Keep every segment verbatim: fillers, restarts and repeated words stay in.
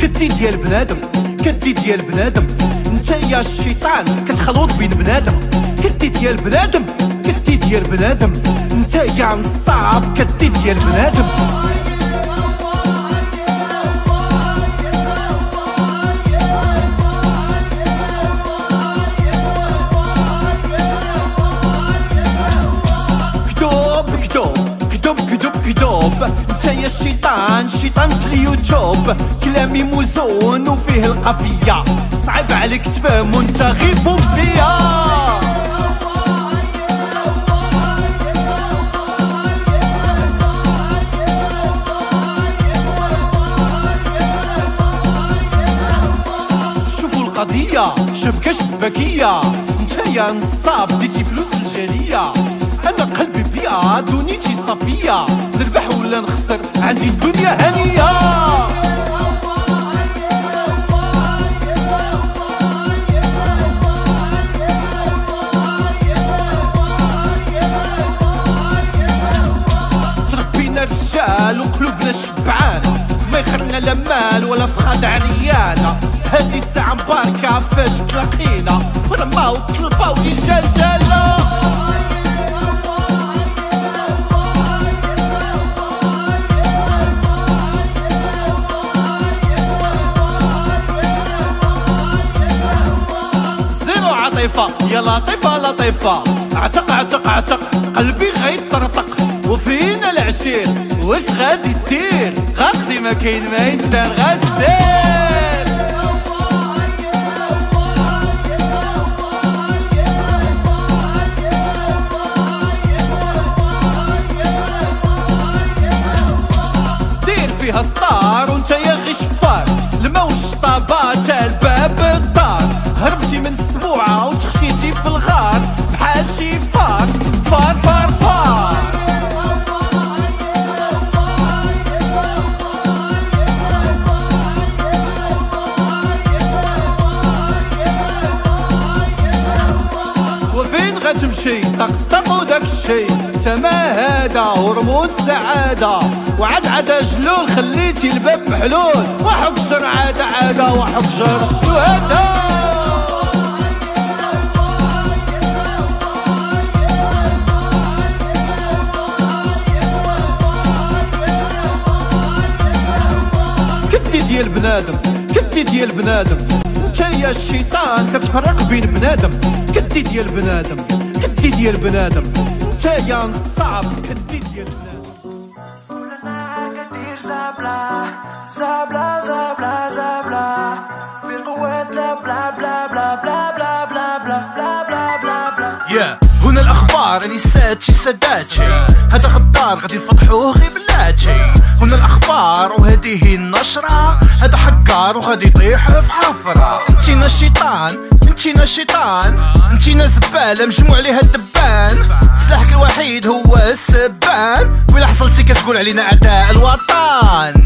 كدي ديال بنادم كدي ديال بنادم نتايا الشيطان كتخلط بين بنادم كدي ديال بنادم كدي ديال بنادم نتايا نصاب كدي ديال بنادم نتايا الشيطان شيطان اليوتيوب كلامي موزون وفيه القافية صعب عليك تفهم وانت غير بومبيا شوفوا القضية شبكة شبكية نتايا نصاب ديتي فلوس الجالية أنا قلبي بياض ونيتي صافية نربح ولا نخسر عندي الدنيا هانية تربينا رجال وقلوبنا شبعانة ما يخرنا لا مال ولا فخاد عريانة هادي الساعة مباركة فاش تلاقينا ورما وطلبة ورجال جالة يا لطيفة لطيفة اعتق اعتق اعتق قلبي غيطرطق وفينا العشير واش غادي دير غاخدي ما كاين ما يندار غسير دير فيها ستار ونتايا غي شفار الماء والشطابة تا الباب الدار هربتي من السبوعة وتخشيتي في الغار بحال شي فار فار فار فار وفين غتمشي طقطق وداك الشي تما هذا هرمون السعادة وعاد عدا جلول خليتي الباب محلول وحق جر عادة عادة وحق جر الشهادة ديال بنادم كدي ديال بنادم نتايا الشيطان كتفرق بين بنادم كدي ديال بنادم كدي ديال بنادم نتايا نصاب كدي ديال بنادم كل نهار كدير زابلا زابلا زابلا زابلا في القوات بلا بلا بلا بلا بلا بلا بلا بلا بلا بلا يا هنا الاخبار راني سادشي ساداتشي هذا غدار غادي نفضحوه غير بلاتشي هنا الاخبار وهذه هي النشره هذا حكار وغادي يطيح في حفره انتينا الشيطان انتينا الشيطان انتينا زباله مجموع عليها الدبان سلاحك الوحيد هو السبان ولا حصلتي كتقول علينا اعداء الوطن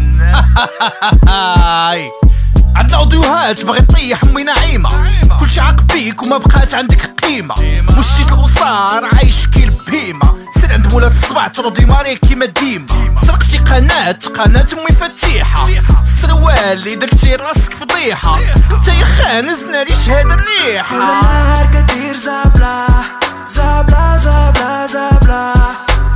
عندنا اوديوهات باغي تطيح امي نعيمه كلشي عاق بيك وما بقات عندك قيمه مشيت الاسار عايش كي البهيمه سير عند مولات الصباح ترودي ماري كيما ديما سرقتي قناة قناة امي فتيحة السروال اللي درتي راسك فضيحة نتايا خانز ناري شهادة مليحة كل نهار كدير زابلا زابلا زابلا زابلا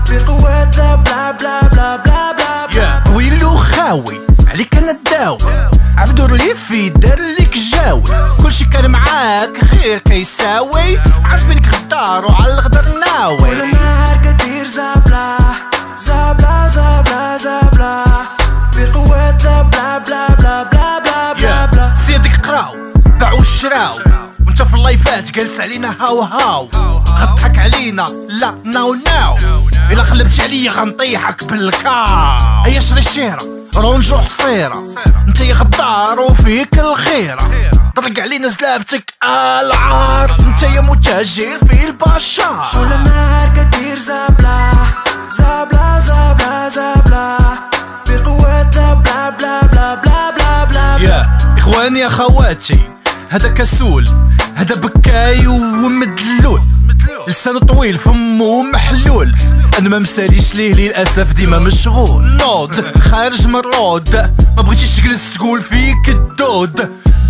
في القوات بلا بلا بلا بلا بلا بلا يا ويلو خاوي عليك انا الداوي عبدو ريفي دار ليك جاوي كلشي كان معاك غير كيساوي عاجبينك غدار وعلى الغدر ناوي كل نهار كدير زابلا زابلا زابلا زابلا في القوات بلا بلا بلا بلا بلا بلا بلا سيدك قراو باعو شراو وانت في اللايفات جالس علينا هاو هاو غتضحك علينا لا ناو ناو الا قلبتي عليا غنطيحك بالكار ايا شري الشهرة رونجو حصيرة نتايا غدار وفيك الخيرة طلق علينا زلابتك العار نتايا متاجر في البشر كل نهار كدير زابلا زابلا زابلا زابلا في القوات بلا بلا بلا بلا بلا بلا يا اخواني اخواتي هذا كسول هذا بكاي ومدلول لسانه طويل فمه محلول انا ما مساليش ليه للاسف ديما مشغول. نوض خارج مرود ما بغيتيش تجلس تقول فيك الدود،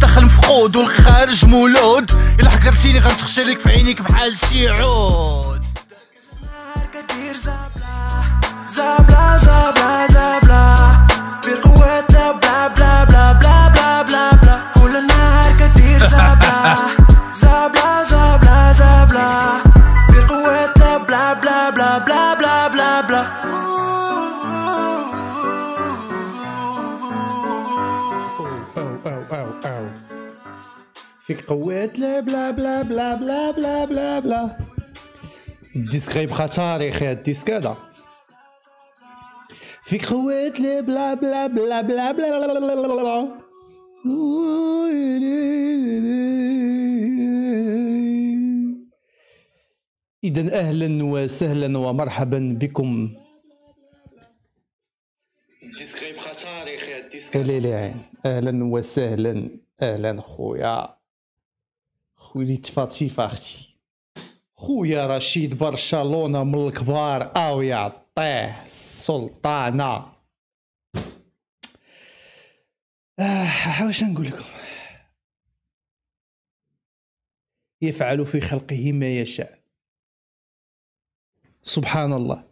دخل مفقود والخارج مولود، الا حكرتيني غنتخشى لك في عينيك بحال شي عود. زابلا زابلا زابلا بقوتنا بلا بلا بلا بلا بلا بلا بلا كل النهار كدير زابلا زابلا زابلا زابلا بقوتنا بلا بلا بلا بلا بلا بلا بلا. فيك قوتنا بلا بلا بلا بلا بلا بلا بلا. الديسك غيبقى تاريخي هاد الديسك هدا. فيك خوات لي بلا بلا بلا بلا بلا بلا. إذن أهلا وسهلا ومرحبا بكم. الديسك غيبقى تاريخي هاد الديسك. أهلا وسهلا، أهلا خويا خوليت فاتيفة أختي، خويا رشيد برشلونة من الكبار، أو يا طيح السلطانة. آه واش نقول لكم، يفعل في خلقه ما يشاء سبحان الله.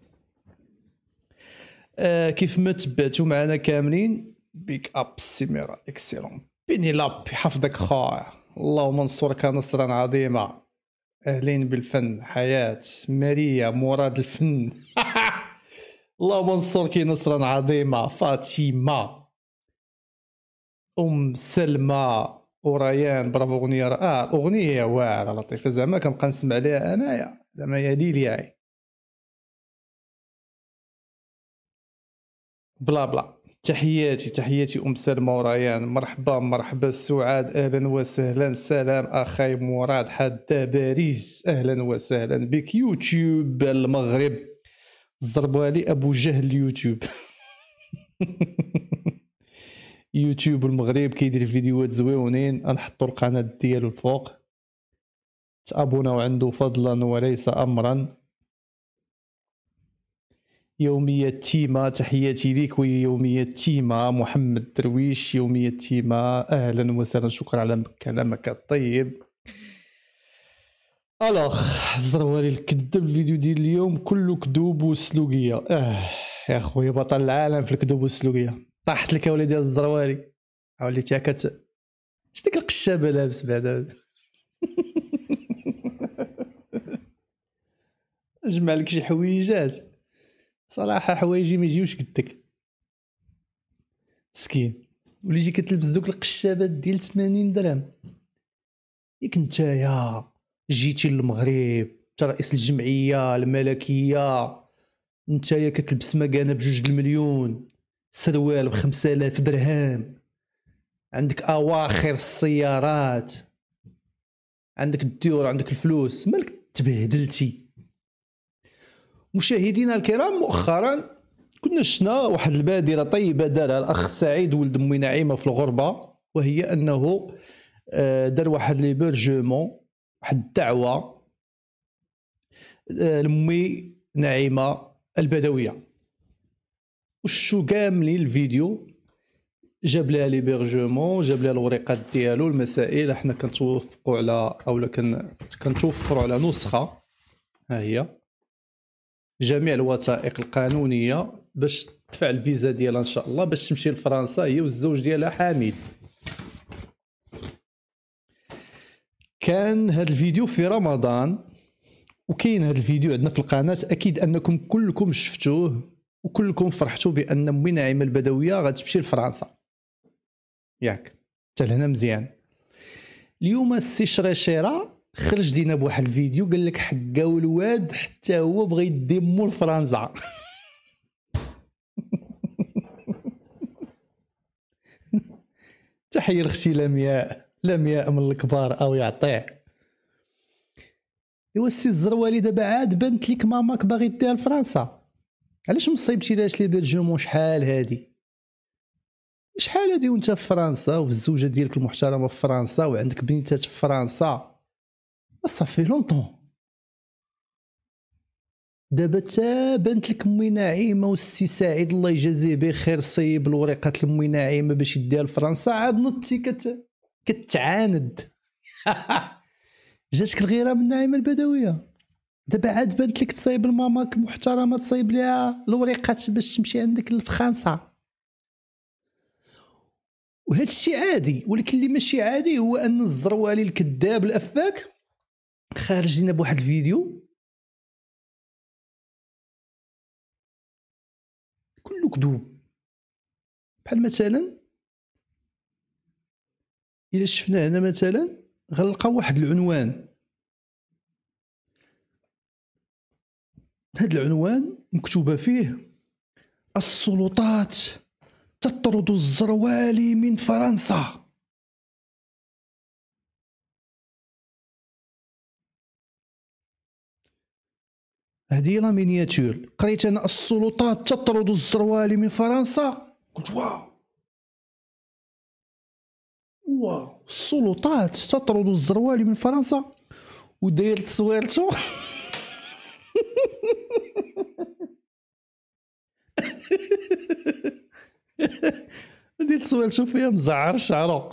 آه كيف ما تبعتوا معنا كاملين، بيك اب سيميرا اكسيلون بيني لاب يحفظك خويا، اللهم انصرك نصرا عظيما. اهلين بالفن حياة ماريا مراد الفن. اللهم انصرك نصرا عظيما. فاطمه ام سلمى وريان برافو، اغنيه راه اغنيه واعره لطيفه زعما كنبقى نسمع ليها انايا زعما يا ليلي بلا بلا. تحياتي تحياتي ام سلمى وريان، مرحبا مرحبا سعاد اهلا وسهلا، سلام اخي مراد حتى باريس اهلا وسهلا بك. يوتيوب المغرب ضربوها لي ابو جهل يوتيوب. يوتيوب المغرب كيدير فيديوهات زويونين، غنحطو القناه ديالو الفوق، تابوناو عنده فضلا وليس امرا. يومية تيما تحياتي ليك، ويومية تيما محمد درويش، يومية تيما اهلا وسهلا، شكرا على كلامك الطيب. الوغ الزروالي الكذب، الفيديو ديال اليوم كله كذوب وسلوكيه. اه يا خويا بطل العالم في الكذوب والسلوكيه، طاحت لك يا وليدي الزروالي، وليتي هاكا اش ديك القشابه لابس بعدا. جمع لك شي حويجات صراحه، حوايجي ما يجيوش قدك مسكين، وليتي كتلبس دوك القشابات ديال ثمانين درهم. ياك نتايا جيتي للمغرب انت رئيس الجمعيه الملكيه، نتايا كتلبس مكانه بجوج المليون، سروال بخمسة آلاف درهم، عندك اواخر السيارات، عندك الديور، عندك الفلوس، مالك تبهدلتي. مشاهدينا الكرام، مؤخرا كنا شفنا واحد البادره طيبه دارها الاخ سعيد ولد امي نعيمه في الغربه، وهي انه دار واحد ليبرجمون، واحد الدعوه لامي نعيمه البدويه، وشو كاملين الفيديو، جاب لها ليبرجمون، جاب لها الوريقات ديالو، المسائل، حنا كنتوافقوا على اولا كنتوفروا على نسخه، ها هي جميع الوثائق القانونيه باش تدفع الفيزا ديالها ان شاء الله باش تمشي لفرنسا، هي والزوج ديالها حميد. كان هذا الفيديو في رمضان، وكاين هذا الفيديو عندنا في القناه، اكيد انكم كلكم شفتوه وكلكم فرحتوا بان امي نعيمه البدويه غتمشي لفرنسا، ياك حتى لهنا مزيان. اليوم السي شريشيره خرج لينا بواحد الفيديو قال لك حكاو الواد حتى هو بغى يدي مو لفرنسا. تحية اختي لمياء، لمياء من الكبار او يعطيه. ايوا السي الزروالي دابا عاد بانت ليك ماماك باغي ديها لفرنسا، علاش مصيبتي لاش لي بلجيوم شحال هادي، شحال هادي وانت في فرنسا والزوجه ديالك المحترمه في فرنسا وعندك بنيتات في فرنسا، صافي لونطون. دابا تا بانت لك امي نعيمه والسي سعيد الله يجازيه بخير صيب الوريقات لامي نعيمه باش يديها لفرنسا، عاد نضتي كت... كتعاند. جاتك الغيره من نعيمه البدويه، دابا عاد بانت لك تصايب لماماك محترمه، تصايب ليها الوريقات باش تمشي عندك لفرنسا. وهذا الشيء عادي، ولكن اللي ماشي عادي هو ان الزروالي الكذاب الافاك خارج لنا بواحد الفيديو كله كذوب. بحال مثلا الا شفنا هنا مثلا غنلقى واحد العنوان، هذا العنوان مكتوبه فيه السلطات تطرد الزروالي من فرنسا. هذه لا مينياتور قريت انا، السلطات تطرد الزروالي من فرنسا، قلت واو واو، السلطات تطرد الزروالي من فرنسا، وداير تصويرته. دير تصويرته فيها مزعر شعره.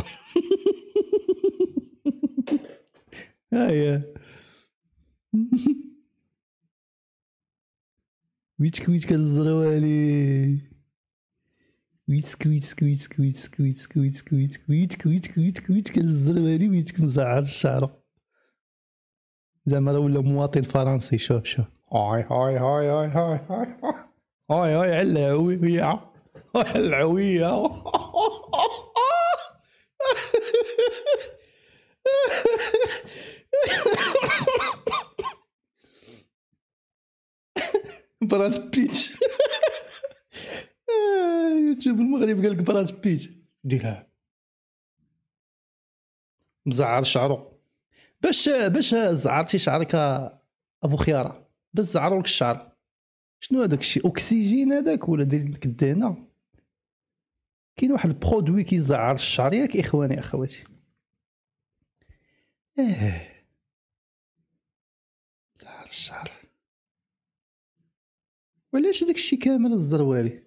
ها هي ويتك ويتك الزروالي، ويتك ويتك ويتك ويتك ويتك ويتك ويتك ويتك ويتك ويتك ويتك الزروالي، ويتك مزعر الشعره زعما راه ولا مواطن فرنسي. شوف شوف هاي هاي هاي هاي هاي هاي هاي هاي العوية العوية. براد بيت. يوتيوب المغرب قالك براد بيت ديرها مزعر شعره. باش باش زعرتي شعرك ابو خياره، باش زعروا لك الشعر شنو هذاك الشيء؟ اكسجين هذاك ولا داير لك الدهنه؟ كاين واحد البرودوي كيزعر الشعر ياك اخواني اخواتي. اه زعر الشعر، وعلاش هذاك الشيء كامل الزروالي؟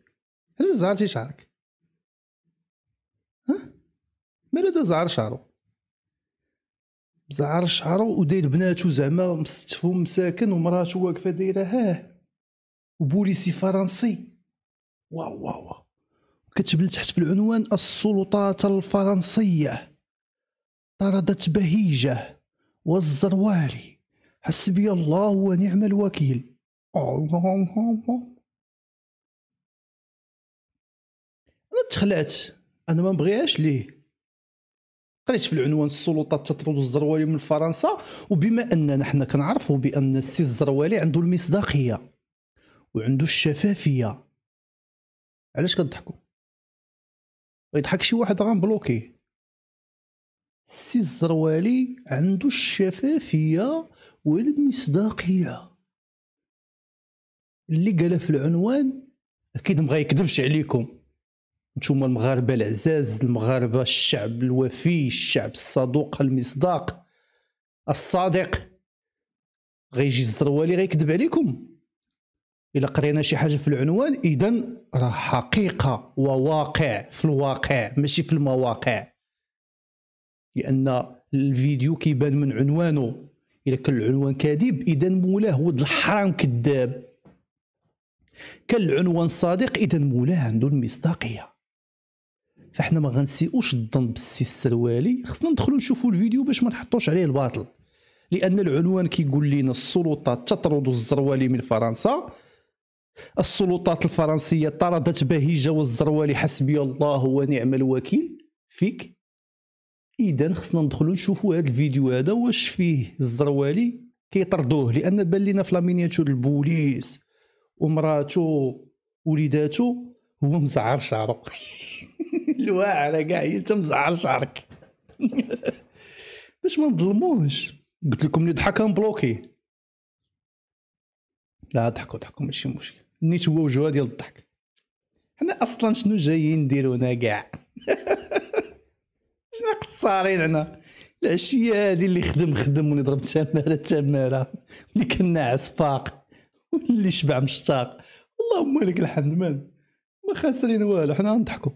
علاش زعرتي شعرك؟ ها؟ مالا دا زعر شعرو، زعر شعرو وداير بناتو زعما مستفهم مساكن، ومراتو واقفة دايرة هاه، وبوليسي فرنسي. واو واو واو، كتب لتحت في العنوان السلطات الفرنسية طردت بهيجة والزروالي، حسبي الله ونعم الوكيل. انا تخلعت، انا ما بغيهاش ليه. قريت في العنوان السلطات تطرد الزروالي من فرنسا، وبما اننا حنا كنعرفوا بان السي الزروالي عنده المصداقيه وعنده الشفافيه، علاش كضحكوا؟ ويضحك شي واحد غنبلوكيه. السي الزروالي عنده الشفافيه والمصداقيه، اللي قالها في العنوان اكيد ما غيكذبش عليكم نتوما المغاربه العزاز، المغاربه الشعب الوفي، الشعب الصدوق المصداق الصادق. غيجي الزروالي غيكذب عليكم؟ الا قرينا شي حاجه في العنوان اذا راه حقيقه وواقع في الواقع ماشي في المواقع، لان الفيديو كيبان من عنوانه. الا كان العنوان كاذب اذا مولاه ولد الحرام كذاب، كان العنوان صادق اذا مولاه عنده المصداقيه. فاحنا ما غنسيئوش الظن بالسي الزروالي، خصنا ندخلو نشوفو الفيديو باش ما نحطوش عليه الباطل، لان العنوان كيقول لنا السلطات تطرد الزروالي من فرنسا، السلطات الفرنسيه طردت بهيجه والزروالي حسبي الله ونعم الوكيل فيك. اذا خصنا ندخلو نشوفو هذا الفيديو هذا واش فيه الزروالي كيطردوه، لان بان لينا في لامينياتور البوليس ومراتو وليداتو هو مزعر شعرو. الواعره كاع هي انت مزعر شعرك. باش ما نظلموهش قلت لكم اللي ضحك غنبلوكي. لا ضحكوا ضحكوا ماشي مشكل، نيت هو وجهه ديال الضحك. حنا اصلا شنو جايين نديرو هنا كاع؟ شنو قصارين حنا؟ العشيه هادي اللي خدم خدم، ونضرب تماره تماره، ملي كنا عصفاق واللي شبع مشتاق. اللهم لك الحمد مال ما خاسرين والو، حنا نضحكوا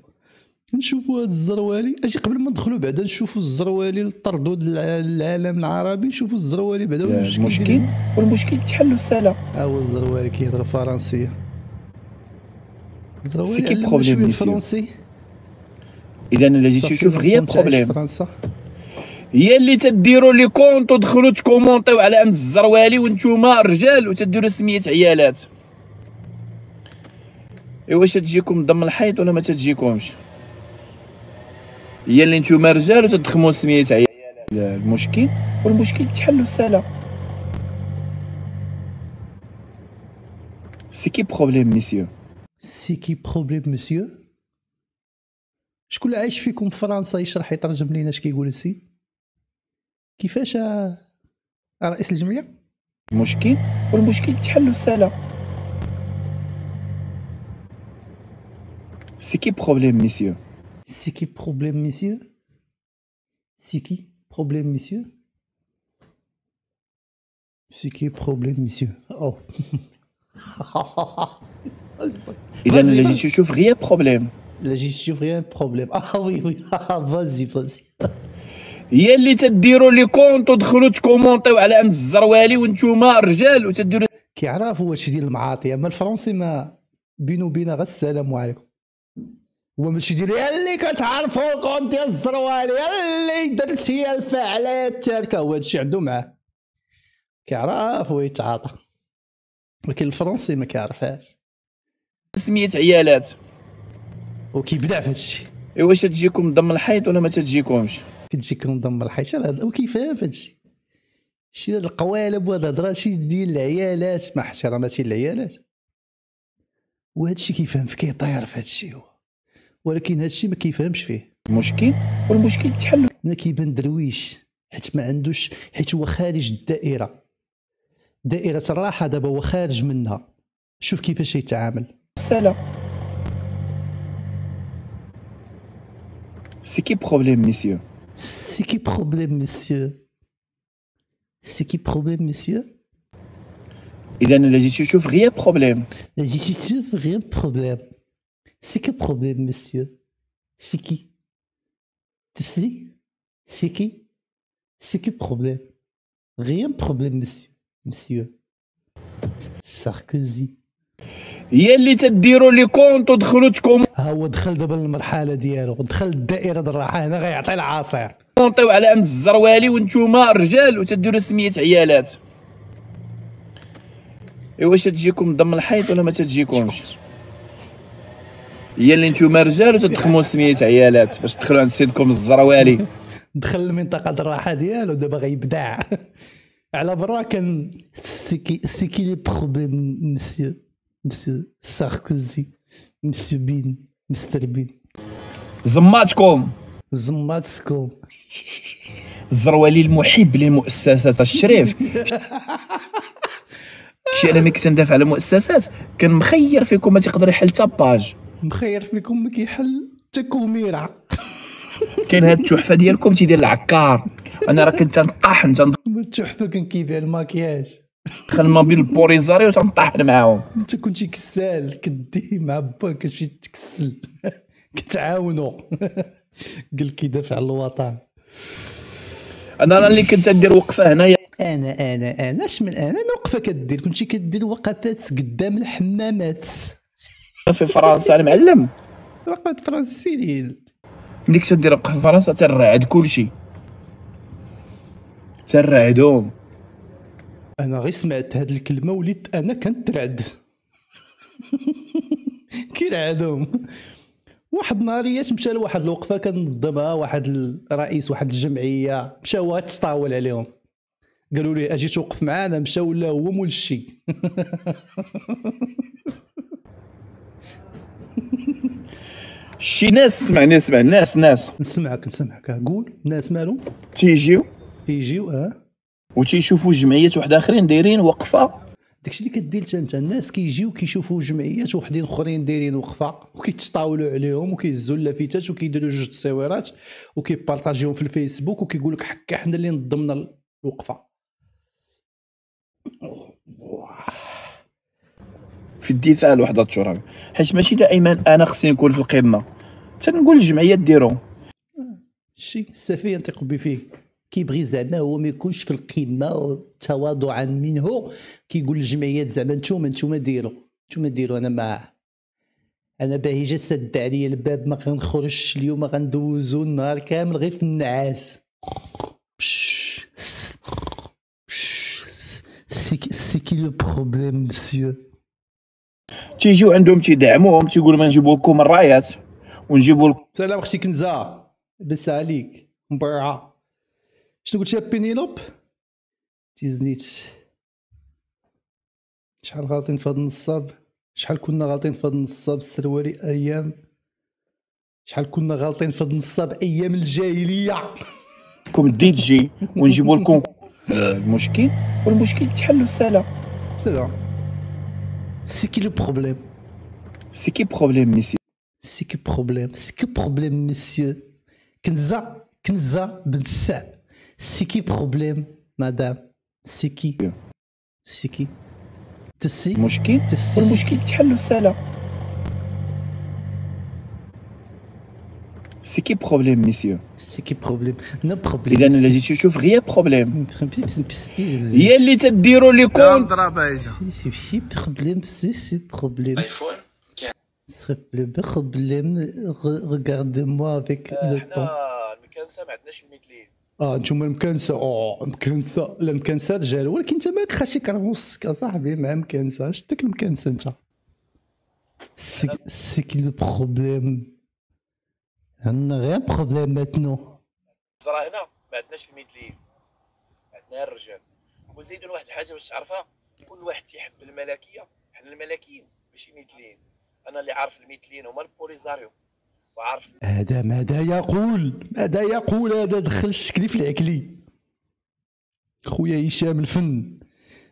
نشوفوا هذا الزروالي. اجي قبل ما ندخلوا بعدا نشوفوا الزروالي الطردود للعالم العربي، نشوفوا الزروالي بعدا واش المشكل، والمشكل تحلوا سالا. ها هو الزروالي كيهضر فرنسيه، الزروالي كيعلم شويه الفرنسي. اذا اللي جيتي تشوف غياب بروبليم فرنسا هي اللي تديروا لي كونط ودخلوا تكومونطيو على ان الزروالي وانتوما رجال وتديروا سميه عيالات. ايوا واش تجيكم ضم الحيط ولا ما تجيكمش؟ هي اللي نتوما رجال وتدخموا سميه عيالات. المشكل والمشكل تحلوا سالا. سي كي بروبليم ميسيو، سي كي بروبليم ميسيو. شكون اللي عايش فيكم في فرنسا يشرح يترجم لينا اش كيقول السي كيفاش رئيس الجمعيه؟ المشكل والمشكل تحلوا سالا. سي كي بروبليم ميسيو، سي كي بروبليم ميسيو، سي كي بروبليم ميسيو، سي كي بروبليم ميسيو. او اذا اللي جيتي تشوف غير بروبليم، اللي جيتي تشوف غير بروبليم. اه وي وي فازي فازي هي اللي تديروا لي كونط ودخلوا تكومونطيو على ان الزروالي وانتوما رجال وتديروا كيعرفوا واش ديال المعاطيه. اما الفرنسي ما بينو بينا غير السلام عليكم، هو ماشي ديال اللي كتعرفوا الكونط ديال الزروالي اللي درت هي الفاعله التالكه، هو هادشي عنده معاه كيعرف ويتعاطى. ولكن الفرنسي ما كيعرفهاش سميه عيالات وكيبدع في هادشي. ايوا واش تجيكم ضم الحيط ولا ما تجيكمش؟ كتجيكم ضم الحيط وكيفاهم في هادشي. شي هاد القوالب وهاد الهضره شي ديال العيالات، مع احتراماتي للعيالات، وهادشي كيفهم في كيطير في هادشي هو، ولكن هادشي ما كيفهمش فيه. المشكل والمشكل تحل. هنا كيبان درويش حيت ما عندوش، حيت هو خارج الدائره، دائره الراحه دابا هو خارج منها. شوف كيفاش يتعامل. سلام. سي كي بروبليم ميسيو، سي كي بروبليم ميسيو، سي كي بروبليم ميسيو. اذا اللي جيتي تشوف غير بروبليم، جيتي تشوف غير بروبليم. سي كي بروبليم ميسيو، سي كي تسي، سي كي، سي كي بروبليم، غير بروبليم ميسيو ميسيو. ساركوزي هي اللي تديروا لي كونط ودخلوا تكم. ها هو دخل دابا للمرحله ديالو، دخل الدائره ديال الراحه، هنا غيعطي العصير. كونطيو على ان الزروالي وانتوما رجال وتديروا سميه عيالات. ايوا واش تجيكم ضم الحيط ولا ما تجيكمش؟ هي اللي انتوما رجال وتدخموا سميه عيالات باش تدخلوا عند سيدكم الزروالي. دخل للمنطقه ديال الراحه ديالو دابا غيبدع. على برا كان سيكي سيكي لي بروبليم مسيو مسيو ساركوزي مسيو بين مستر بين. زماتكم زماتكم الزروالي المحب للمؤسسات الشريف. شي انا ملي كنت ندافع على المؤسسات كان مخير فيكم ما تيقدر يحل حتى باج، مخير فيكم ما كيحل حتى كوميره. كاين هاد التحفه ديالكم تيدير العكار، انا راه كنت تنطحن تنطحن. التحفه كان كيبيع الماكياج، دخل ما بين البوريزاري وتنطحن معاهم. انت كنتي كسال كدي مع باك كتمشي تكسل كتعاونوا. قال كيدافع على الوطن. انا راه اللي كنت ندير وقفه هنايا، انا انا انا اش من انا وقفه كدير؟ كنتي كدير وقفات قدام الحمامات في فرنسا المعلم. وقفات فرنسيين ملي كنت ندير وقفه في فرنسا تنرعد كلشي، تنرعدهم. انا غير سمعت هاد الكلمه وليت انا كنترعد. كيرعدهم. واحد النهاريات مشى لواحد الوقفه كنظمها واحد الرئيس واحد الجمعيه، مشى هو تطاول عليهم قالوا ليه اجي توقف معانا، مشى ولا هو مول الشي. شي ناس سمعني سمع ناس ناس نسمعك نسمعك قول. ناس مالو تيجيو تيجيو اه وتيشوفوا جمعيات واحد اخرين دايرين وقفه. داكشي اللي كدير انت، الناس كيجيو كيشوفوا جمعيات وحدين اخرين دايرين وقفه وكيتطاولوا عليهم وكيهزوا اللافتات وكيديروا جوج تصويرات وكيبارطاجيهم في الفيسبوك وكيقول لك حكا حنا اللي نظمنا الوقفه. في الدفاع الوحده الترابيه، حيت ماشي دائما انا خصني نكون في القمه. تنقول الجمعيه ديرو شي السفيه تقبي فيه، كيبغي زعما هو ما يكونش في القمه تواضعا منه، كيقول الجمعيات زعما نتوما نتوما ديروا نتوما ديروا انا مع انا باهي جا سد عليا الباب ما غنخرجش اليوم، غندوزو النهار كامل غير في النعاس. سي كي لو بروبليم مسيو؟ تيجيو عندهم تيدعموهم تيقولوا ما نجيبو لكم الرايات ونجيبو لكم. سلام اختي كنزه، لاباس عليك مبرعه. شنو قلتي بينيلوب؟ تيزنيت شحال غالطين في هاد النصاب، شحال كنا غالطين في هاد النصاب السروالي ايام، شحال كنا غالطين في هاد النصاب ايام الجاهليه. كوم دي جي ونجيبو لكم المشكل والمشكل تحل بسهله. سلام سي كي لو بروبليم؟ سي كي بروبليم ميسيو؟ سي كي بروبليم؟ سي كي بروبليم ميسيو؟ كنزه كنزه بنت الساع، سي كي بروبليم مدام؟ سي كي سي كي تسي المشكل والمشكل تحل بسهله. سي كي بروبليم ميسيو؟ سي كي بروبليم؟ نو بروبليم. اذا الا جيتي تشوف غير بروبليم هي اللي تديروا لكم سي بروبليم سي بروبليم. ايفون سي بروبليم ريغاردي-موا افيك لو طون. المكنسه ما عندناش الميكلين. اه نتوما المكنسه اه مكنسه لا مكنسه رجال، ولكن انت مالك خاشي كنوصك اصاحبي مع مكنسه، شتك المكنسه انت. سي سي كي لو بروبليم؟ عندنا غير بروبليم ماتنو. الزرا هنا ما عندناش الميدليين، عندنا الرجال. وزيدون واحد الحاجه باش تعرفها، كل واحد تيحب الملكيه، حنا الملكيين ماشي ميدليين. انا اللي عارف الميدليين هما البوليزاريو وعارف. هذا ماذا يقول؟ ماذا يقول هذا؟ دخل الشكلي في العكلي. خويا هشام الفن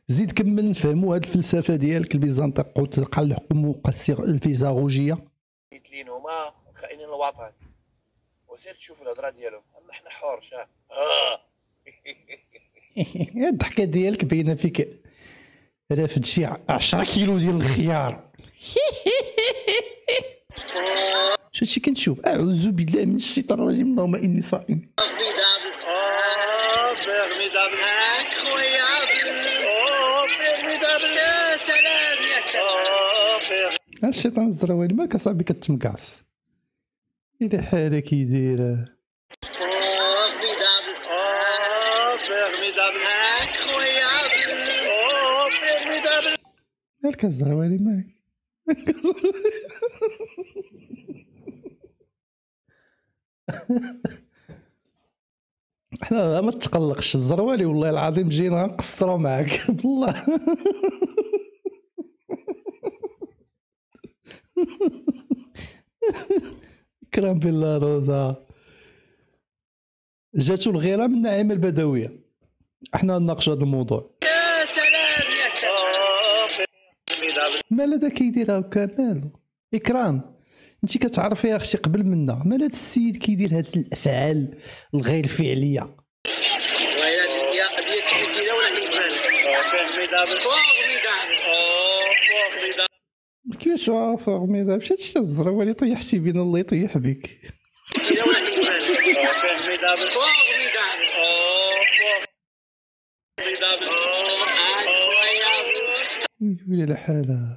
زيد كمل نفهموا هذه الفلسفه ديالك البيزنطي تلقى الحكم قصير البيزاغوجيه. الميدليين هما خائنين الوطن. وسير تشوف الهضره ديالهم، اما حنا حور شاف. الضحكه ديالك باينه فيك رافد شي عشرة كيلو ديال الخيار. شو هادشي كنشوف؟ اعوذ بالله من الشيطان الرجيم، اللهم اني صائم. الشيطان الزراويلي مالك اصاحبي كتمكعص؟ إلى حالك يديرها مالك الزروالي معاك مالك الزروالي. حنا ما تقلقش الزروالي والله العظيم جينا نقصرو معاك بالله. كرام بالله روزا جاتو الغيره من النعيمه البدويه، احنا نناقشوا هذا الموضوع. يا سلام يا سلام مال هذا كيدير هكا مالو؟ اكرام انت كتعرفيها اختي قبل منا، مال هذا السيد كيدير هاد الافعال الغير فعليه؟ كيفاش عافاك ميدا؟ مشات شتي الزروالي طيحتي بين الله يطيح بك. ويلي على حالها.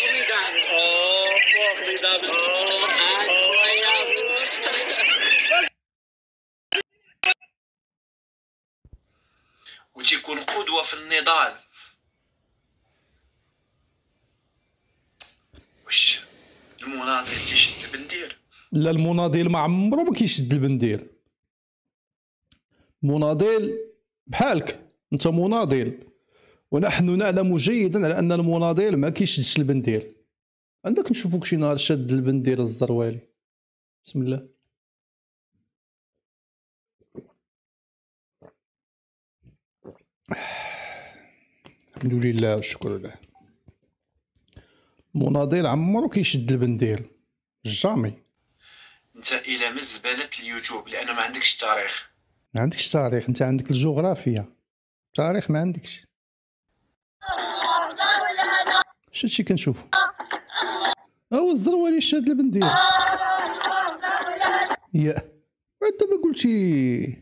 وتيكون قدوة في النضال. واش المناضل تيشد البندير؟ لا المناضل ما عمرو ما كيشد البندير. مناضل بحالك انت مناضل، ونحن نعلم جيدا على ان المناضل ما كيشدش البندير. عندك نشوفوك شي نهار شاد البندير الزروالي. بسم الله. الحمد لله والشكر لله. مناضل عمرو كيشد البندير جامي. انت الى من زباله اليوتيوب لان ما عندكش تاريخ. ما عندكش تاريخ، انت عندك الجغرافيا، تاريخ ما عندكش. شو هادشي كنشوفو؟ ها هو الزروالي شاد البندير. ياه عاد دابا قلتي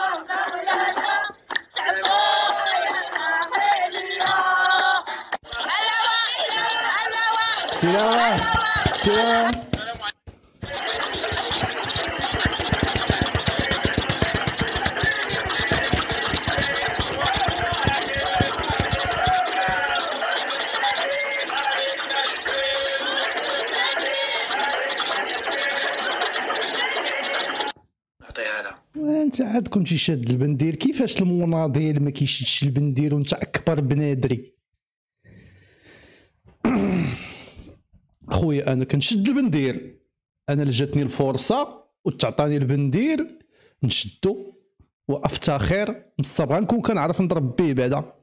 سلام سلام نعطيها لها. وانت عاد كنتي شاد البندير، كيفاش المناضل ما كيشدش البندير وانت اكبر بنادري؟ خويا انا كنشد البندير، انا اللي جاتني الفرصه وتعطاني البندير نشدو وافتخر بالصبغه، نكون كنعرف نضرب به بعدا.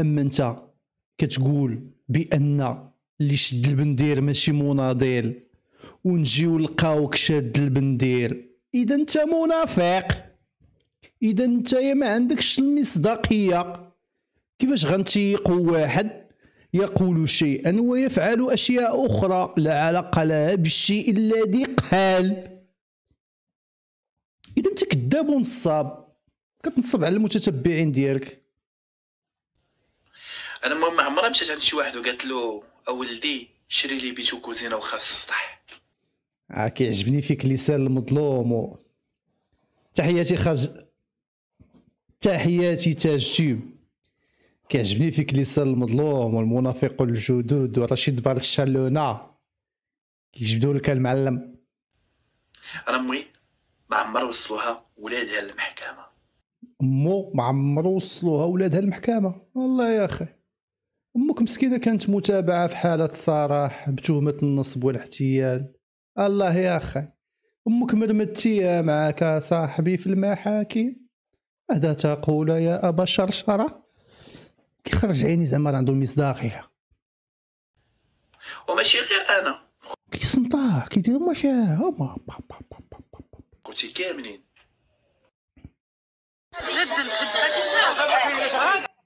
اما انت كتقول بان اللي شد البندير ماشي مناضل ونجيو نلقاوك شاد البندير، اذا انت منافق، اذا انت ما عندكش المصداقيه. كيفاش غنتيق واحد يقول شيئا ويفعل أشياء أخرى لا علاقة لها بالشيء الذي قال؟ إذا أنت كذاب ونصاب، كتنصب على المتتبعين ديالك. أنا ما عمرها مشات عند شي واحد وقالت له أولدي شري لي بيت وكوزينة وخا في السطح. آه كيعجبني فيك لسان المظلوم. و... تحياتي خرج، تحياتي تاج جيب. كيعجبني فيك لسان المظلوم والمنافق الجدود ورشيد برشلونه كيجبدوا لك المعلم. راه امي ما عمر وصلوها ولادها للمحكمه. امو ما عمر وصلوها ولادها للمحكمه. والله يا اخي امك مسكينه كانت متابعه في حاله صراح بتهمه النصب والاحتيال. الله يا اخي امك مرمتيها معاك صاحبي في المحاكم. ماذا تقول يا ابا شرشره؟ كيخرج عيني زعما راه عنده مصداقيه. وماشي غير انا كيصنطاه كيدير ماشي هما قلتي كاملين.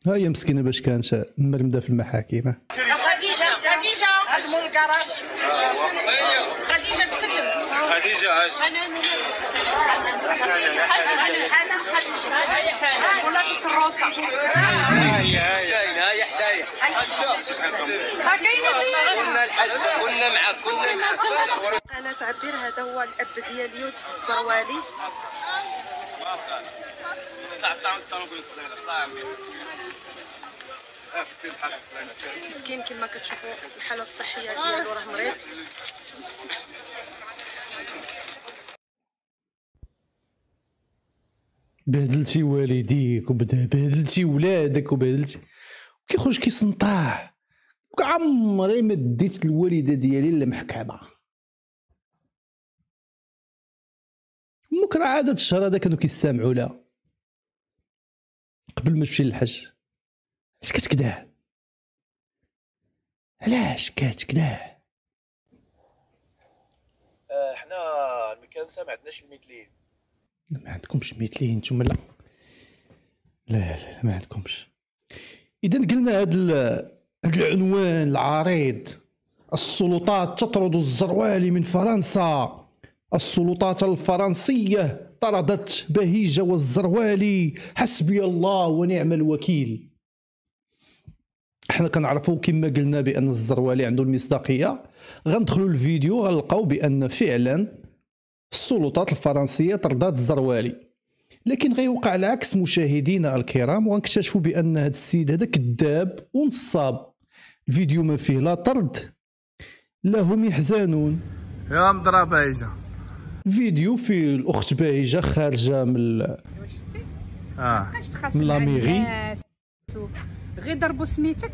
ها هي مسكينه باش كانت مرمده في المحاكم. خديجه خديجه هاد المنكرات خديجه تكلم. خديجه انا انا خديجه ولاد الكروسه. كنا معاك كنا انا تعبير. هذا هو الاب ديال يوسف الزروالي. مسكين كما كتشوفوا الحاله الصحيه ديالو راه مريض. بهدلتي والديك وبهدلتي ولادك وبهدلتي وكيخرج كيصنطاه. عمري ما ديت الوالده ديالي للمحكمه. امك راه عاد هاد الشهر هذا كانوا كيسامعوا لها قبل ما تمشي للحج. علاش كتكداه؟ علاش كتكداه؟ آه حنا المكانسه ما عندناش المثليين. ما عندكمش مثليين نتوما؟ لا لا لا ما عندكمش. اذا قلنا هاد هاد العنوان العريض: السلطات تطرد الزروالي من فرنسا. السلطات الفرنسية طردت بهيجة والزروالي، حسبي الله ونعم الوكيل. حنا كنعرفو كما قلنا بأن الزروالي عنده المصداقية. غندخلو الفيديو غنلقاو بأن فعلا السلطات الفرنسية ترضات الزروالي، لكن غيوقع العكس مشاهدينا الكرام، وغنكتشفوا بأن هذا السيد هذا كذاب ونصاب. الفيديو ما فيه لا طرد لا هم يحزنون. يا مضرة باهجة. الفيديو فيه الأخت باهجة خارجة من اه من لاميغي، غير ضربوا سميتك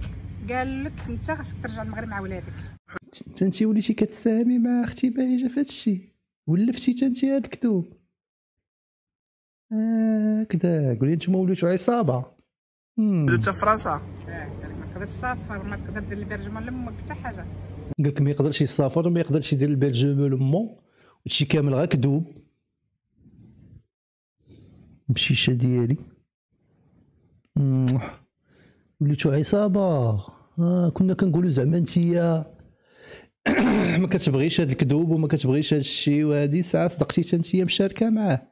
قال لك انت خاصك ترجع المغرب مع ولادك. حتى انت وليتي كتساهمي مع اختي باهجة في هذا الشيء، ولفتي حتى انت هذا الكذوب. هكذا آه قولي انتم وليتوا عصابه. امم في فرنسا ما يقدرش يسافر، ما يقدر يدير البرجمون لامك حتى حاجه. قال لك ما يقدرش يسافر وما يقدرش يدير البرجمون لامو، هادشي كامل غا كذوب. البشيشه ديالي وليتوا عصابه. آه كنا كنقولوا زعما انتيا ما كتبغيش هاد الكذوب وما كتبغيش هاد الشيء، وهادي ساعه صدقتي حتى انتيا مشاركه معاه.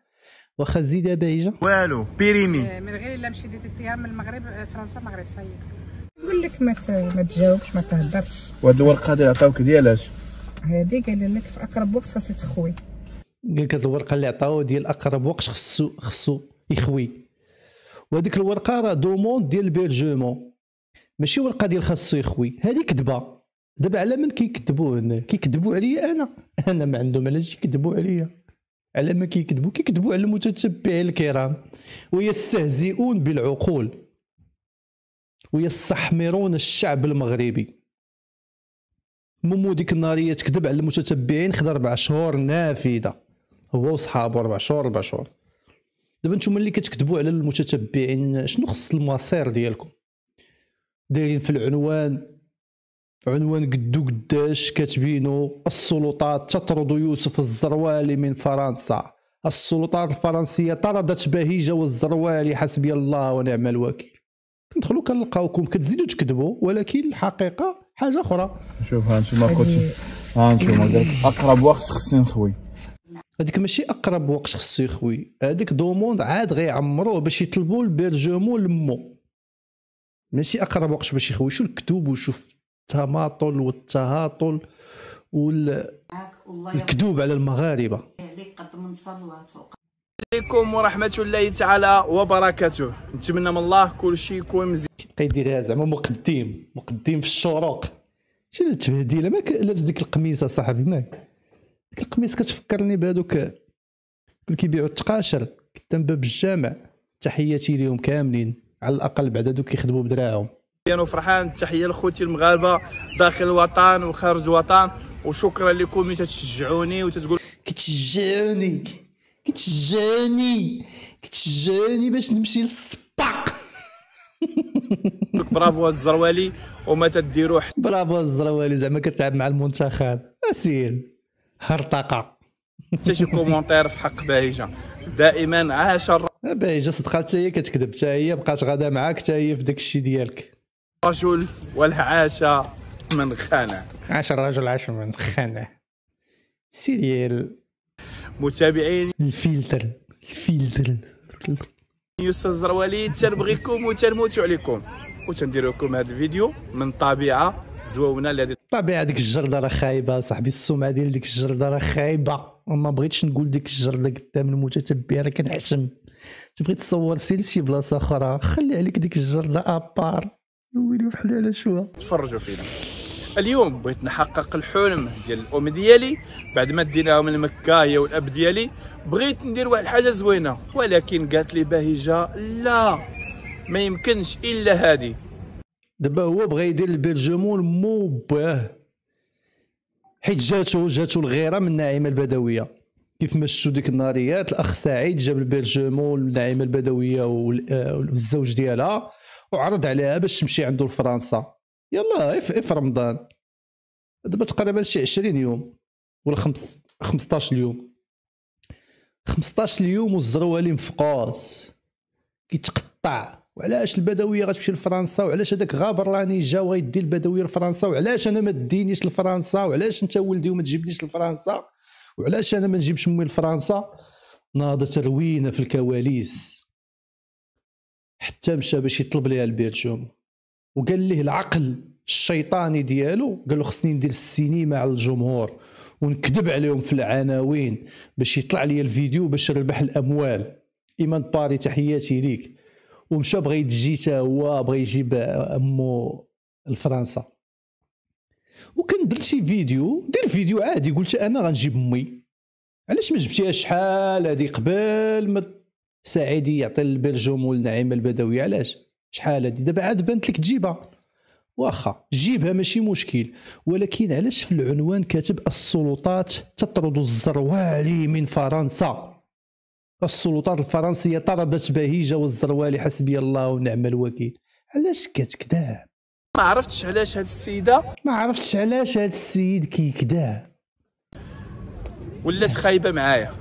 واخا زيدها باهجه والو بيريني من غير الا مشيتي دير من المغرب فرنسا المغرب صايي نقول لك ما ما تجاوبش ما تهضرش. وهاد الورقه اللي عطاوك ديالاش هادي؟ قال لك في اقرب وقت خاصك تخوي. قال لك هاد الورقه اللي عطاوها ديال اقرب وقت خصو خصو يخوي، وهذيك الورقه راه دوموند ديال بيرجومون ماشي ورقه ديال خاصو يخوي. هذه كذبه. دابا على من كيكذبوا هنا؟ كيكذبوا عليا انا انا ما عندهم علاش يكذبوا عليا. على ما كيكذبوا كيكذبوا على المتتبعين الكرام ويستهزئون بالعقول ويستحمرون الشعب المغربي. مومو ديك الناريه تكذب على المتتبعين خدا ربع شهور نافذه هو وصحابه، ربع شهور ربع شهور. دابا نتوما اللي كتكذبوا على المتتبعين شنو خص المصير ديالكم؟ دايرين في العنوان عنوان قدو قداش كاتبينو السلطات تطرد يوسف الزروالي من فرنسا، السلطات الفرنسيه طردت بهيجه والزروالي حسبي الله ونعم الوكيل. كندخلو كنلقاوكم كتزيدو تكذبوا، ولكن الحقيقه حاجه اخرى. شوف ها انتم قلتوا ها انتم قال لك اقرب وقت خصني نخوي. هذيك ماشي اقرب وقت خصو يخوي، هذيك دوموند عاد غيعمروه باش يطلبوا البيرجومون لمو، ماشي اقرب وقت باش يخوي. شو الكذوب وشوف التماطل والتهاطل والكذوب على المغاربه. عليكم ورحمه الله تعالى وبركاته. نتمنى من الله كل شيء يكون مزيان. كيديرها زعما مقدم مقدم في الشروق. شنو التبهديله؟ مالك لابس ديك القميصه صاحبي؟ مالك ديك القميص كتفكرني بهذوك اللي كيبيعوا التقاشر قدام باب الجامع. تحياتي ليهم كاملين، على الاقل بعد هذوك كيخدموا بدراعهم. انا فرحان. تحيه لخوتي المغاربه داخل الوطن وخارج الوطن، وشكرا لكم اللي تتشجعوني وتتقولوا كتشجعوني كتشجعوني كتشجعوني باش نمشي للسباق. برافو الزروالي وما تديروا. برافو الزروالي زعما كتلعب مع المنتخب اسير هرطقه. حتى شي كومونتير في حق باهجه دائما عاشر باهجه. صدقه حتى هي كتكذب، حتى هي بقات غاده معاك، حتى هي في داك الشيء ديالك. رجل والعاشة من خانة عاش الرجل عاش من خانة سيريال. متابعين الفلتر الفلتر يوسف الزروالي تنبغيكم وتنموت عليكم، وتندير لكم هذا الفيديو من طبيعة زوونه. اللي الطبيعة ديك الجردة راه خايبة صاحبي، السمعة ديال ديك الجردة راه خايبة. ما بغيتش نقول ديك الجردة قدام المتتبع راه كنحشم. تبغي تصور سير شي بلاصة أخرى، خلي عليك ديك الجردة أبار. ويلي وحدي على شويه. تفرجوا فينا اليوم. بغيت نحقق الحلم ديال الام ديالي بعد ما ديناهم من مكه هي والاب ديالي. بغيت ندير واحد الحاجه زوينه، ولكن قالت لي باهجه لا ما يمكنش الا هادي. دابا هو بغا يدير البرجمون مو باه، حيت جاتو جاتو الغيره من نعيمه البدويه. كيف ما شفتوا ديك الناريات الاخ سعيد جاب البرجمون من نعيمه البدويه والزوج ديالها وعرض عليها باش تمشي عنده لفرنسا يلا في رمضان. دابا تقريبا شي عشرين يوم ولا خمسطاش يوم خمسطاش يوم والزروالي مفقاص كيتقطع. وعلاش البدويه غتمشي لفرنسا؟ وعلاش هذاك غابر راني جا وغيدي البدويه لفرنسا؟ وعلاش انا ما دينيش لفرنسا؟ وعلاش انت ولدي وما تجيبنيش لفرنسا؟ وعلاش انا ما نجيبش امي لفرنسا؟ ناضت تروينه في الكواليس. حتى مشى باش يطلب ليها البيرجوم وقال ليه العقل الشيطاني ديالو قال له خصني ندير السينما على الجمهور ونكذب عليهم في العناوين باش يطلع لي الفيديو باش نربح الاموال. ايمان باري تحياتي ليك. ومشى بغى يجي تا هو بغى يجيب امو لفرنسا، وكان درت شي فيديو، دير فيديو عادي قلت انا غنجيب امي، علاش ما جبتيها شحال هادي قبل ما سعيدي يعطي البرجوم والنعيمه البدويه؟ علاش شحال هادي دابا عاد بانت لك تجيبها، واخا جيبها ماشي مشكل، ولكن علاش في العنوان كاتب السلطات تطرد الزروالي من فرنسا؟ السلطات الفرنسيه طردت بهيجه والزروالي حسبي الله ونعم الوكيل. علاش كتكذب؟ ما عرفتش علاش هاد السيده ما عرفتش علاش هاد السيد كيكذب، ولات خايبه معايا،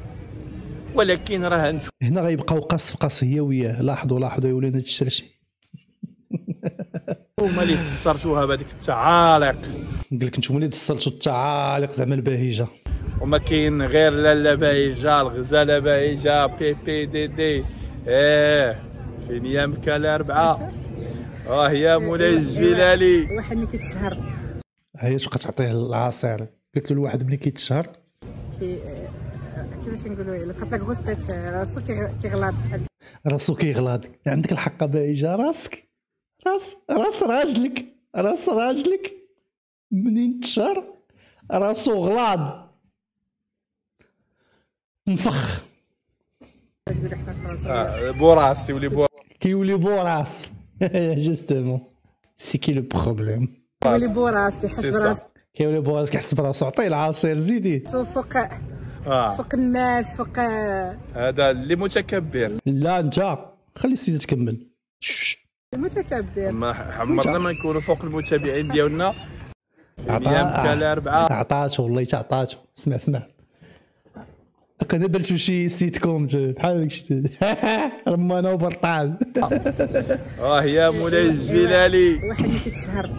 ولكن راه انتم هنا غيبقاو قص في قص هي وياه. لاحظوا لاحظوا يا ولاد الشرشي هما اللي تسرتوها بهذيك التعاليق، قال لك انتم اللي تسرتوا التعاليق زعما البهيجه، وما كاين غير لاله بهيجه، الغزاله بهيجه، بي بي دي دي، ايه فين هي مكاله اربعه، اه يا مولاي الجلالي. واحد ملي كيتشهر هي تبقى تعطيه العصير، قلت له الواحد ملي كيتشهر كي كيفاش كنقولوا قطلك غوستيت راسو كيغلاض، راسو كيغلاض. عندك الحق بهيجه، راسك راس راس راجلك راس راجلك منين تشهر راسو غلاض نفخ بوراس، يولي بوراس كيولي بوراس جوستومون سي كي لو بروبليم، كيولي بوراس كيحس براسو كيولي بوراس كيحس براسو. عطيه العصير زيديه فوق فوق الناس فوق هذا اللي متكبر. لا انت خلي السيده تكمل. المتكبر ما عمرنا ما نكونوا فوق المتابعين ديالنا. عطاتو والله تعطاتو. اسمع سمع كنا درتو شي سيت كوم بحال داكشي رمانه وبرطان. اه يا مولاي الجلالي. واحد اللي كيتشهر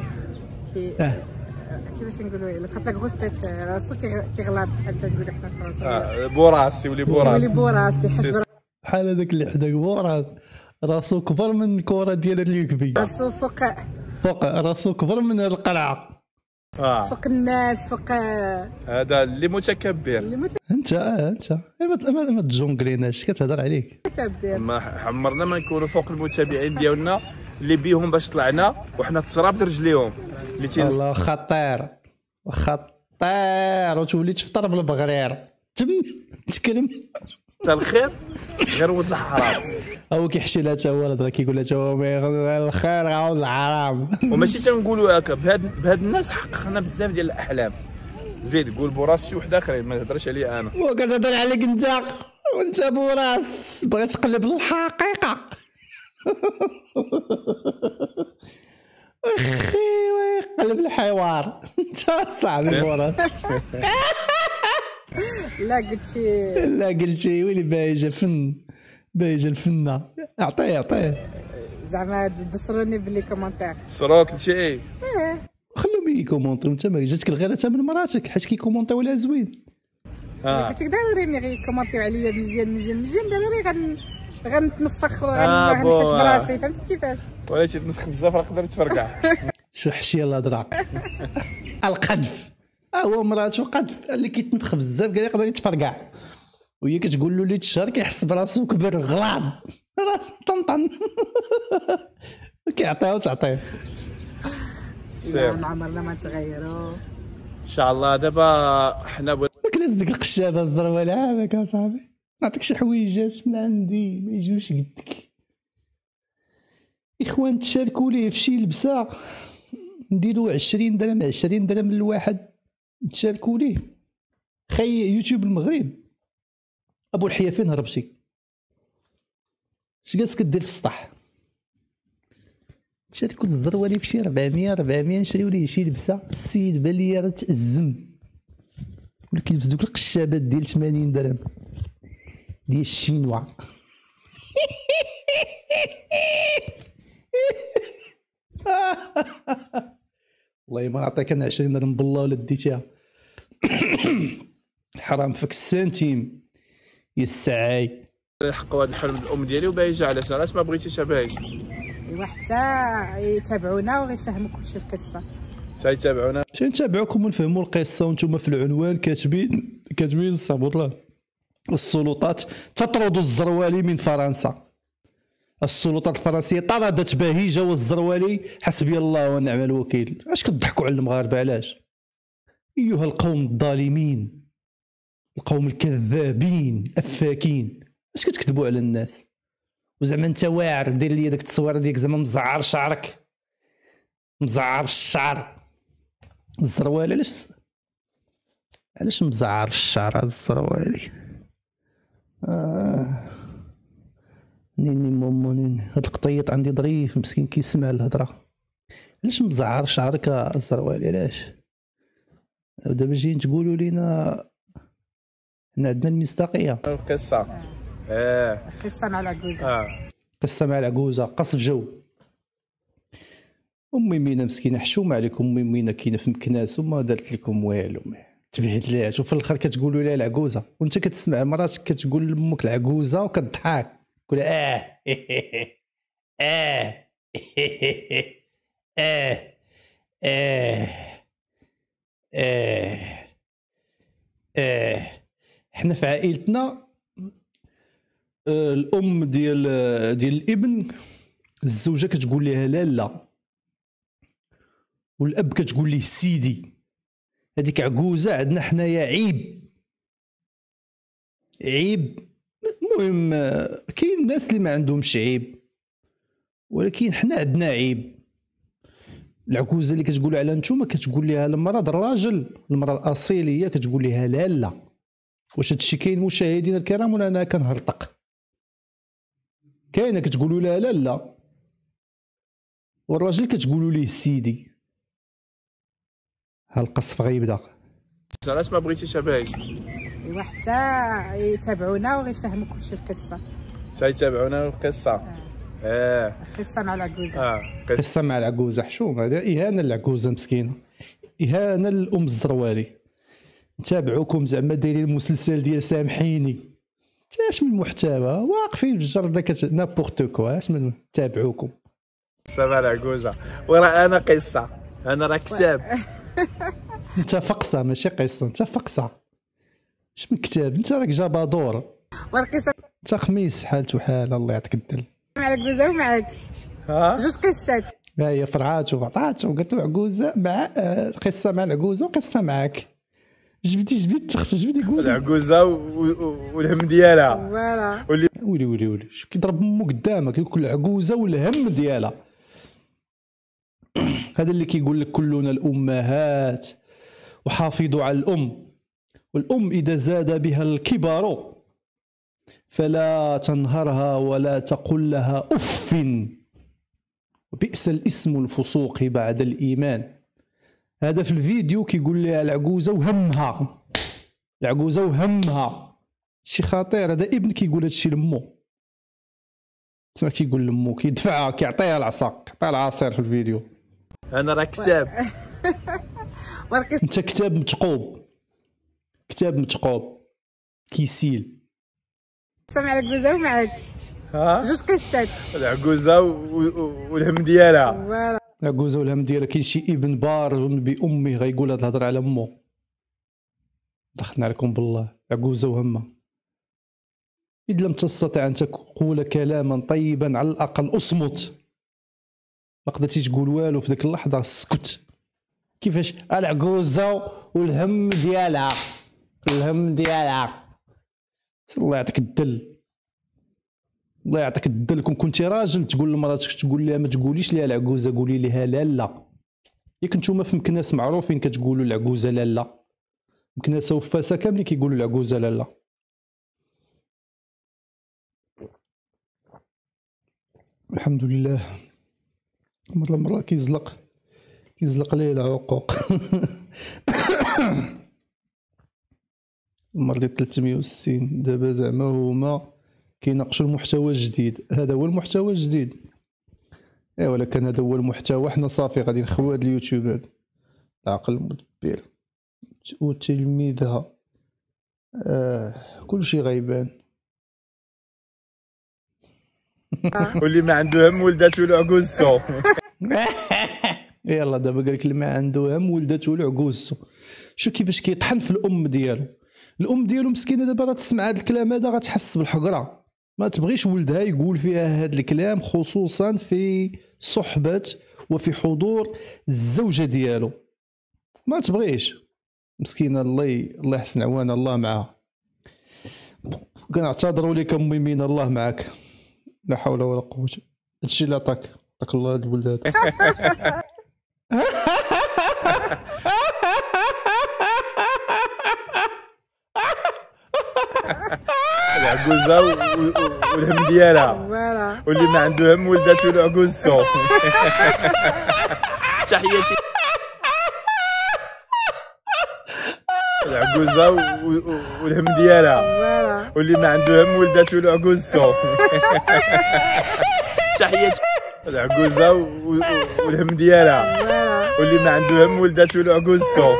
كيفاش كنقولوا قطلك غوستيت راسو كيغلاض بحال كنقولوا حنا في فرنسا بوراس، يولي بوراس يولي بوراس كيحس بحال هذاك اللي حداك بوراس راسو كبر من الكره ديال اليكبي، راسو فوق فوق راسو كبر من القلعه آه. فوق الناس فوق هذا اللي متكبر. انت انت ما ما تجونكليناش كتهضر عليك متكبر. ما عمرنا ما نكونوا فوق المتابعين ديالنا اللي بيهم باش طلعنا وحنا تراب برجليهم اللي تينس... الله خطير خطير، وتولي تفطر بالبغرير تم تكلم تا الخير غير ولد الحرام. هو كيحشي لها تا هو الهضره كيقول لها تا هو الخير غاود الحرام. وماشي تنقولوا هكا بهاد بهاد الناس حققنا بزاف ديال الاحلام. زيد قول بوراس شي واحد اخرين ما نهضرش عليه انا. وكتهضر عليك انت وانت بوراس باغي تقلب الحقيقه. اخي ويقلب الحوار انت صاحبي بوراس. لا قلتي لا قلتي ويلي بايجه فن بايجه الفنه. اعطيه اعطيه زعما دسروني باللي كومونتير سروك انت ايه خليهم يكومونتيو. انت ما جاتك الغيره حتى من مراتك حيت كيكومونتيو لها زوين. اه قلت لك ضروري ملي غيكومونتيو عليا مزيان مزيان مزيان ضروري غن غنتنفخ وغنحش براسي. فهمت كيفاش ولا شي تنفخ بزاف راه نقدر نتفركع. شو حشيه الهضره القذف. اه هو مراتو قد اللي كيتنفخ بزاف قال يقدر يتفرقع، وهي كتقول له اللي تشهر كيحس براسو كبر غلاض راسو طنطن كيعطيها وتعطيه. عمرنا ما تغيروا ان شاء الله. دابا حنا داك لابس ديك القشابه الزروالي هذاك اصاحبي نعطيك شي حويجات من عندي ما يجيوش قدك. اخوان تشاركوا ليه في شي لبسه نديرو عشرين درهم عشرين درهم للواحد تشاركوا ليه. خي يوتيوب المغرب ابو الحياه فين هربتي؟ اش جالس كدير في السطح؟ تشاركوا الزروالي في شي ربعمية ربعمية نشريو ليه شي لبسه. السيد بان ليا راه تأزم ولا كيلبس دوك القشابات ديال ثمانين درهم ديال الشينوا. والله ما نعطيك انا عشرين درهم بالله ولا ديتيها. حرام فيك السنتيم يا السعاي. حقوا هذا الحلم الام ديالي وبايجه علاش علاش ما بغيتيش بايجه؟ ايوا حتى يتابعونا وغيفهموا كلشي القصه. تيتابعونا عشان نتابعوكم ونفهموا القصه. وانتم في العنوان كاتبين كاتبين صبر الله. السلطات تطرد الزروالي من فرنسا. السلطات الفرنسيه طردت بهيجه والزروالي حسبي الله ونعم الوكيل. علاش كضحكوا على المغاربه؟ علاش؟ ايها القوم الظالمين، القوم الكذابين افاكين، علاش كتكذبوا على الناس؟ وزعما انت واعر دير لي داك التصويره ديالك زعما مزعر شعرك، مزعر الشعر الزروالي. علاش علاش مزعر الشعر هذا الزروالي؟ آه. نيني مومونين هاد القطيط عندي ظريف مسكين كيسمع الهضره. علاش مزعر شعرك الزروالي؟ علاش دابا جايين تقولوا لينا حنا عندنا المصداقيه؟ القصه اه القصه مع العكوزه، اه قصه مع العكوزه قصف جو. امي مينا مسكينه حشومه عليكم، امي مينا كاينه في مكناس وما دارت لكم والو، تبهدلات وفي الاخر كتقولوا لها العكوزه، وانت كتسمع مراتك كتقول لامك العكوزه وكتضحك كل اه اه اه اه اه اه. حنا في عائلتنا الام ديال ديال الابن الزوجه كتقول لها لا لا، والاب كتقول ليه سيدي. هذيك عجوزه عندنا حنايا عيب عيب. المهم كاين الناس اللي ما عندهمش عيب، ولكن حنا عندنا عيب. العكوزه اللي كتقولوا على نتوما كتقول لها المرض الراجل، المراه الاصيليه كتقول لها لا لا. واش هادشي كاين مشاهدينا الكرام ولا انا كنهرطق؟ كاينه كتقولوا لها لا لا والراجل كتقولوا ليه سيدي. ها القصف غيبدا. علاش ما بغيتيش اباهي؟ ايوا حتى يتابعونا وغيفهموا كلشي القصه. حتى يتابعونا القصه اه القصه مع العكوزه، اه القصه مع العكوزه حشومه. هذا اهانه للعكوزه مسكينه، اهانه للام الزروالي. نتابعوكم زعما دايرين المسلسل ديال سامحيني، اش من محتوى واقفين في الجرده كت نابورت كوا. اش من نتابعوكم القصه مع العكوزه، وراه انا قصه، انا راه كتاب. انت فقصه ماشي قصه، انت فقصه. اش من كتاب انت راك جابا دور والقصه. انت خميس حالته حاله الله يعطيك الدل. مع عكوزه ومعك ها جوج قصات. ها هي فرعات وعطات وقالت له عكوزه مع قصه مع العكوزه وقصه معك. جبدي جبدي تخت جبدي قول العكوزه والهم ديالها فوالا. ولي ولي ولي شوف كيضرب مو قدامك يقول العكوزه والهم ديالها. هذا اللي كيقول لك كلنا الامهات وحافظوا على الام، والأم إذا زاد بها الكبار فلا تنهرها ولا تقل لها أف، وبئس الاسم الفسوق بعد الإيمان. هذا في الفيديو كيقول لها العكوزة وهمها، العكوزة وهمها شي خطير. هذا ابن كيقول هادشي لمو، تسمع كيقول لمو كيدفعها كيعطيها العصا كيعطيها العصير في الفيديو. أنا راه كتاب. أنت كتاب متقوب، كتاب متقوب كيسيل. سمع العكوزه ومعك ها جوج قصات. العكوزه والهم ديالها فوالا. العكوزه والهم ديالها. كاين شي ابن بار بامه غيقول هاد الهضره على امه. دخلنا عليكم بالله. العكوزه وهمها. اذ لم تستطع ان تقول كلاما طيبا على الاقل اصمت. ما قدرتيش تقول والو في ديك اللحظه، سكت. كيفاش العكوزه والهم ديالها، الهم ديالها. الله يعطيك الدل، الله يعطيك الدل. كون كنتي راجل تقول لمراتك تقول لها ما تقوليش ليها العكوزه، قولي ليها لا لا. ياك نتوما في مكناس معروفين كتقولوا العكوزه لا لا. مكناس وفاسه كاملين كيقولوا العكوزه لا لا. الحمد لله مره مره كيزلق كيزلق ليه العقوق. المرة ديال ثلاثمية وستين دابا زعما هما كيناقشوا المحتوى الجديد. هذا هو المحتوى الجديد ايوا، لكن هذا هو المحتوى. حنا صافي غادي نخويو هاد اليوتيوب هذا. العقل المدبر وتلميذها آه كلشي غيبان. واللي ما عنده هم ولداتو العكوزتو. يلا دابا قال لك اللي ما عنده هم ولداتو العكوزتو. شو كيفاش كيطحن في الام ديالو، الام ديالو مسكينه دابا غتسمع هذا الكلام هذا غتحس بالحقره، ما تبغيش ولدها يقول فيها هذا الكلام، خصوصا في صحبه وفي حضور الزوجه ديالو، ما تبغيش مسكينه. الله الله يحسن عوانها، الله معاها. كنعتذروا لك مؤمنين، الله معاك، لا حول ولا قوه. هادشي اللي عطاك، عطاك الله هاد الولد هذا. العجوزه والهم ديالها، واللي ما عنده هم ولداتو العجوزتو. تحياتي العجوزه والهم ديالها، واللي ما عنده هم ولداتو العجوزتو. تحياتي العجوزه والهم ديالها، واللي ما عنده هم ولداتو العجوزتو.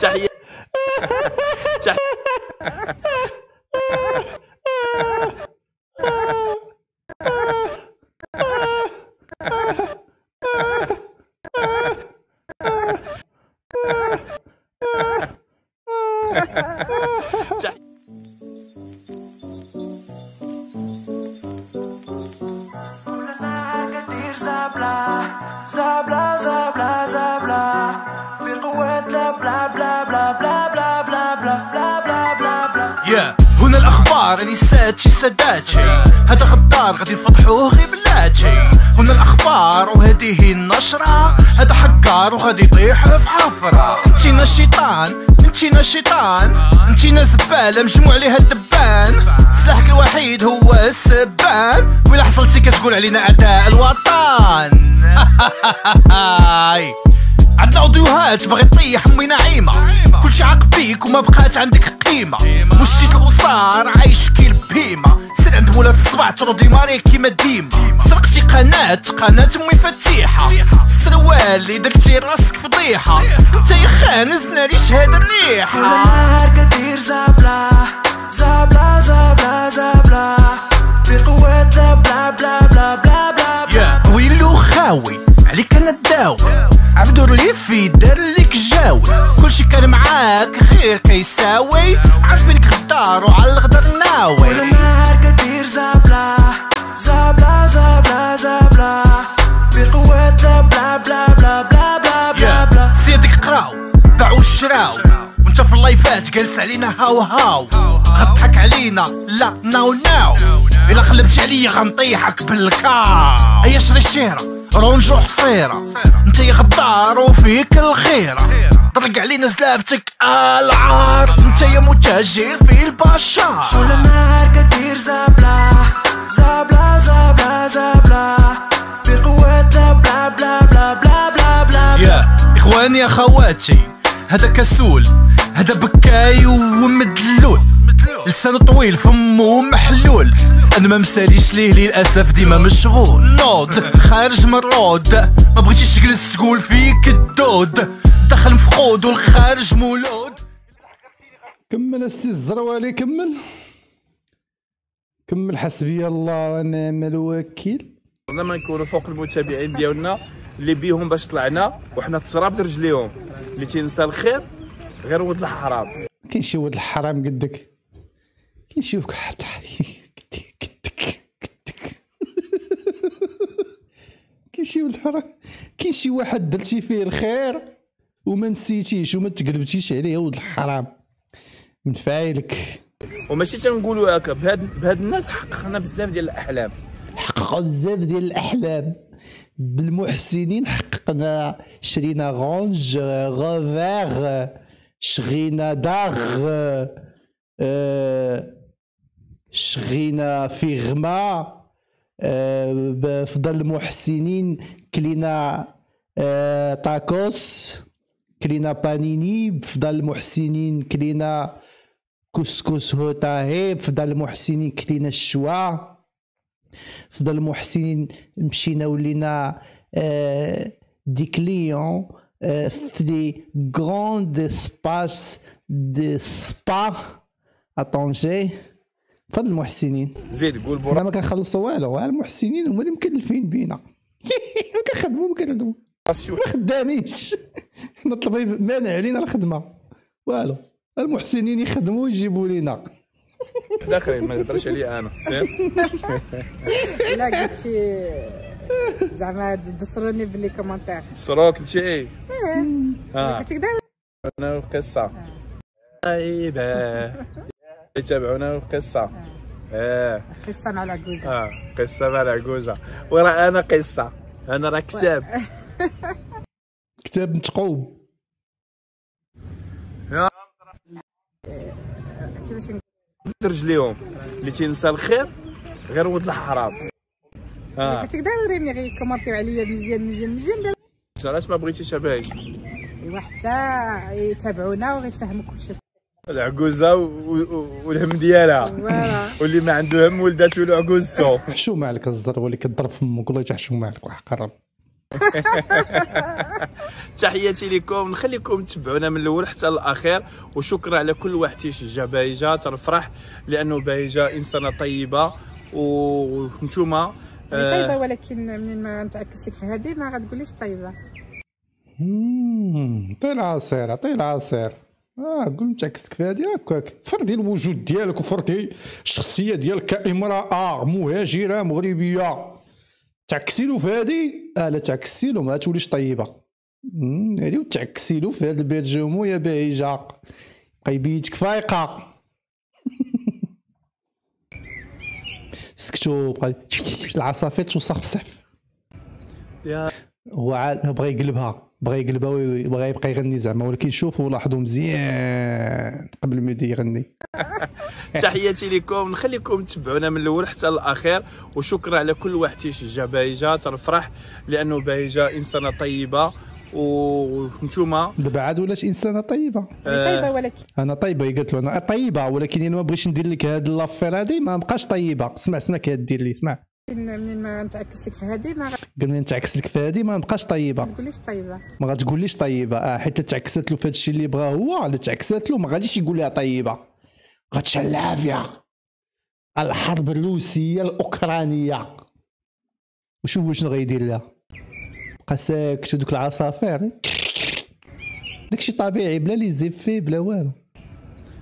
تحياتي هنا الاخبار راني ساد شي ساداتشي، هذا غدار غادي نفضحوه غير بلاتشي. هنا الاخبار وهذه هي النشره، هذا حكار وغادي يطيح في حفره. انتينا الشيطان، انتينا الشيطان، انتينا زباله مجموع عليها الدبان. سلاحك الوحيد هو السبان، ولا حصلتي كتقول علينا اعداء الوطن. عندنا اوديوهات باغي تطيح امي نعيمه، كلشي عاق بيك وما بقات عندك قيمه. مشتيت الاسار عايش كي البهيمه، سير عند مولات الصباح ترودي ماري كيما ديما. سرقتي قناه، قناه امي فتيحه، السروال اللي درتي راسك فضيحه. انت يا خانز ناريش هاد الريحه. ولا نهار كدير زابلا زابلا زابلا زابلا بالقوات بلا بلا بلا بلا بلا. يا ويلو خاوي عليك انا الداوي، عبدو اللي في دار لك جاوي، كلشي كان معاك غير كيساوي، عاجبينك غدار وعلى الغدر ناوي. ولا نهار كدير زابلا زابلا زابلا زابلا بالقوات بلا بلا بلا بلا بلا بلا بلا. سيدك قراو باعو شراو، وانت في اللايفات جالس علينا هاو هاو. غضحك علينا لا ناو ناو، الا قلبتي عليا غنطيحك بالكار. ايا شري الشهره رونجو حصيرة، انت يا غدار وفيك الخيرة، طلق علينا زلابتك العار، انت يا متاجر في البشر. ولا نهار كدير زابلا زابلا زابلا زابلا بالقوات بلا بلا بلا بلا بلا بلا. يا اخواني اخواتي، هذا كسول، هذا بكاي ومدلول، لسانه طويل فمه محلول. انا ما مساليش ليه للاسف، ديما مشغول. نوض خارج من الرود، ما بغيتيش تجلس تقول فيك الدود، دخل مفقود والخارج مولود. كمل السي الزروالي، كمل كمل. حسبي الله ونعم الوكيل. ما نكونوا فوق المتابعين ديالنا اللي بيهم باش طلعنا، وحنا تراب رجليهم. اللي تينسى الخير غير ولد الحرام. كاين شي ولد الحرام قدك، كاين شي ولد كاين شي ولد الحرام، كاين شي واحد درتي فيه الخير وما نسيتيش وما تقلبتيش عليه، ولد الحرام من فايلك. وماشي تنقولوا هكا، بهاد بهاد الناس حققنا بزاف ديال الاحلام، حققوا بزاف ديال الاحلام بالمحسنين. حققنا، شرينا غونج، غوفاغ، شغينا داغ، شغينا فيغما، بفضل المحسنين كلينا تاكوس، كلينا بانيني، بفضل المحسنين كلينا كسكس هوتاهي، بفضل المحسنين كلينا الشوا، بفضل المحسنين مشينا ولينا دي كليون في دي غروند اسباس دي سبا ا طنجة. بفضل المحسنين زيد قول برا، ما كنخلصوا والو، المحسنين هما اللي مكلفين بينا. ما كنخدمو ما كنخدمو ما خدامينش حنا الطبيب مانع علينا الخدمه والو. المحسنين يخدموا ويجيبوا لينا داخلين ما نهضرش عليه انا سير. لا قلتي زعما دسروني باللي كومونتير دسروك انت. ايه قلت لك انا قصه طيبه يتابعونا قصه. اه قصه مع العكوزه. اه قصه مع العكوزه ورا انا قصه انا راه كتاب كتاب متقوم. يا كيفاش رجليهم اللي تينسى الخير غير ولد الحرام. اه قلت لك ضروري غير كومونتيو عليا مزيان مزيان مزيان. علاش ما بغيتيش ابايش؟ ايوا حتى يتابعونا وغير يفهموا كلشي. العكوزه والهم ديالها واللي ما عنده هم ولداتو العكوزتو. حشومه عليك الزر واللي كضرب فمك والله تحشومه عليك وحق الرب. تحياتي لكم، نخليكم تتبعونا من الاول حتى الاخير، وشكرا على كل واحد تيشجع بايجه. تنفرح لانه بايجه انسانه طيبه وانتوما آه طيبه، ولكن منين ما نتعكس لك في هذه ما غتقوليش طيبه. اممم عطي العصير عطي العصير. اه قول متعكستك في هذه هكاك. فردي الوجود ديالك وفردي الشخصيه ديالك كامراه مهاجره مغربيه، تعكسي له في هذه اه لا تعكسي له ما توليش طيبه. امم هذه وتعكسي له في هذا البيت جومو يا بايجه بقاي بيتك فايقه. سكتوا بقى العصافير توصخ بصحف. هو عاد بغى يقلبها بغى يقلبها وبغى يبقى يغني زعما، ولكن شوفوا لاحظوا مزيان قبل ما يبدا يغني. تحياتي لكم، نخليكم تتبعونا من الاول حتى الاخير، وشكرا على كل واحد تيشجع بايجه. تنفرح لانه بايجه انسانه طيبه وانتوما دابا عاد ولات انسانه طيبه. طيبه ولكن انا طيبه قالت له انا طيبه، ولكن انا ما بغيتش ندير لك هاد لافير هادي ما بقاش طيبه. سمع سمع كدير لي سمع منين ما نتعكس لك في هذه ما قال لي نتعكس لك في هذه ما نبقاش طيبه ما تقوليش طيبه ما غتقوليش طيبه. اه حيت تعكست له في هذا الشيء اللي بغاه هو، الا تعكست له ما غاديش يقول لها طيبه، غتشعل العافيه. الحرب الروسيه الاوكرانيه وشوفوا شنو غيدير لها. بقى ساكت ودوك العصافير داكشي طبيعي بلا لي زيفي بلا والو.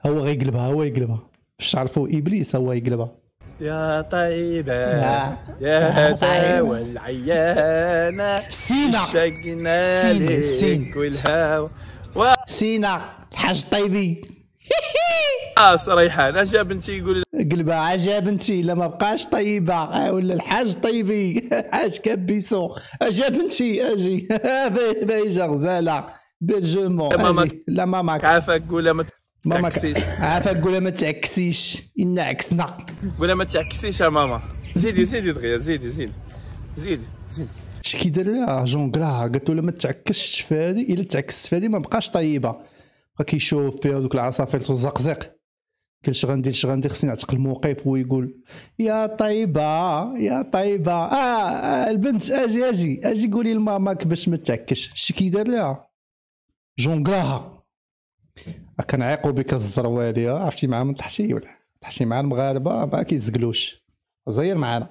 هو غيقلبها هو يقلبها باش عرفوا ابليس هو يقلبها. يا طيبة يا هدى والعيانة سينا شجنا لك والهوى و... سينا الحاج طيبي. اه صريحان اش يا بنتي يقول قلبها عاج يا بنتي لا ما بقاش طيبة ولا الحاج طيبي حاج كبيسو اش يا بنتي اجي بايجة غزالة بالجمو اجي لا ماماك عافاك قولها ما ماما عافاك قولها ما تعكسيش إنا عكسنا قولها ما تعكسيش يا ماما. زيدي زيدي دغيا زيدي زيدي زيدي زيدي. اش كي دار لها جونكلاها قالت له ما تعكسش في هذه، إلا تعكست في هذه ما بقاش طيبة. بقى كيشوف فيها دوك العصافير والزقزيق قال اش غندير اش غندير خصني نعتق الموقف ويقول يا طيبة يا طيبة. آه البنت أجي أجي أجي قولي لماماك باش ما تعكش. اش كي دار لها جونكلاها كنعيقوا بك الزروالي عرفتي معاهم تحشي ولا تحشي مع المغاربه ما كيزقلوش زير معانا.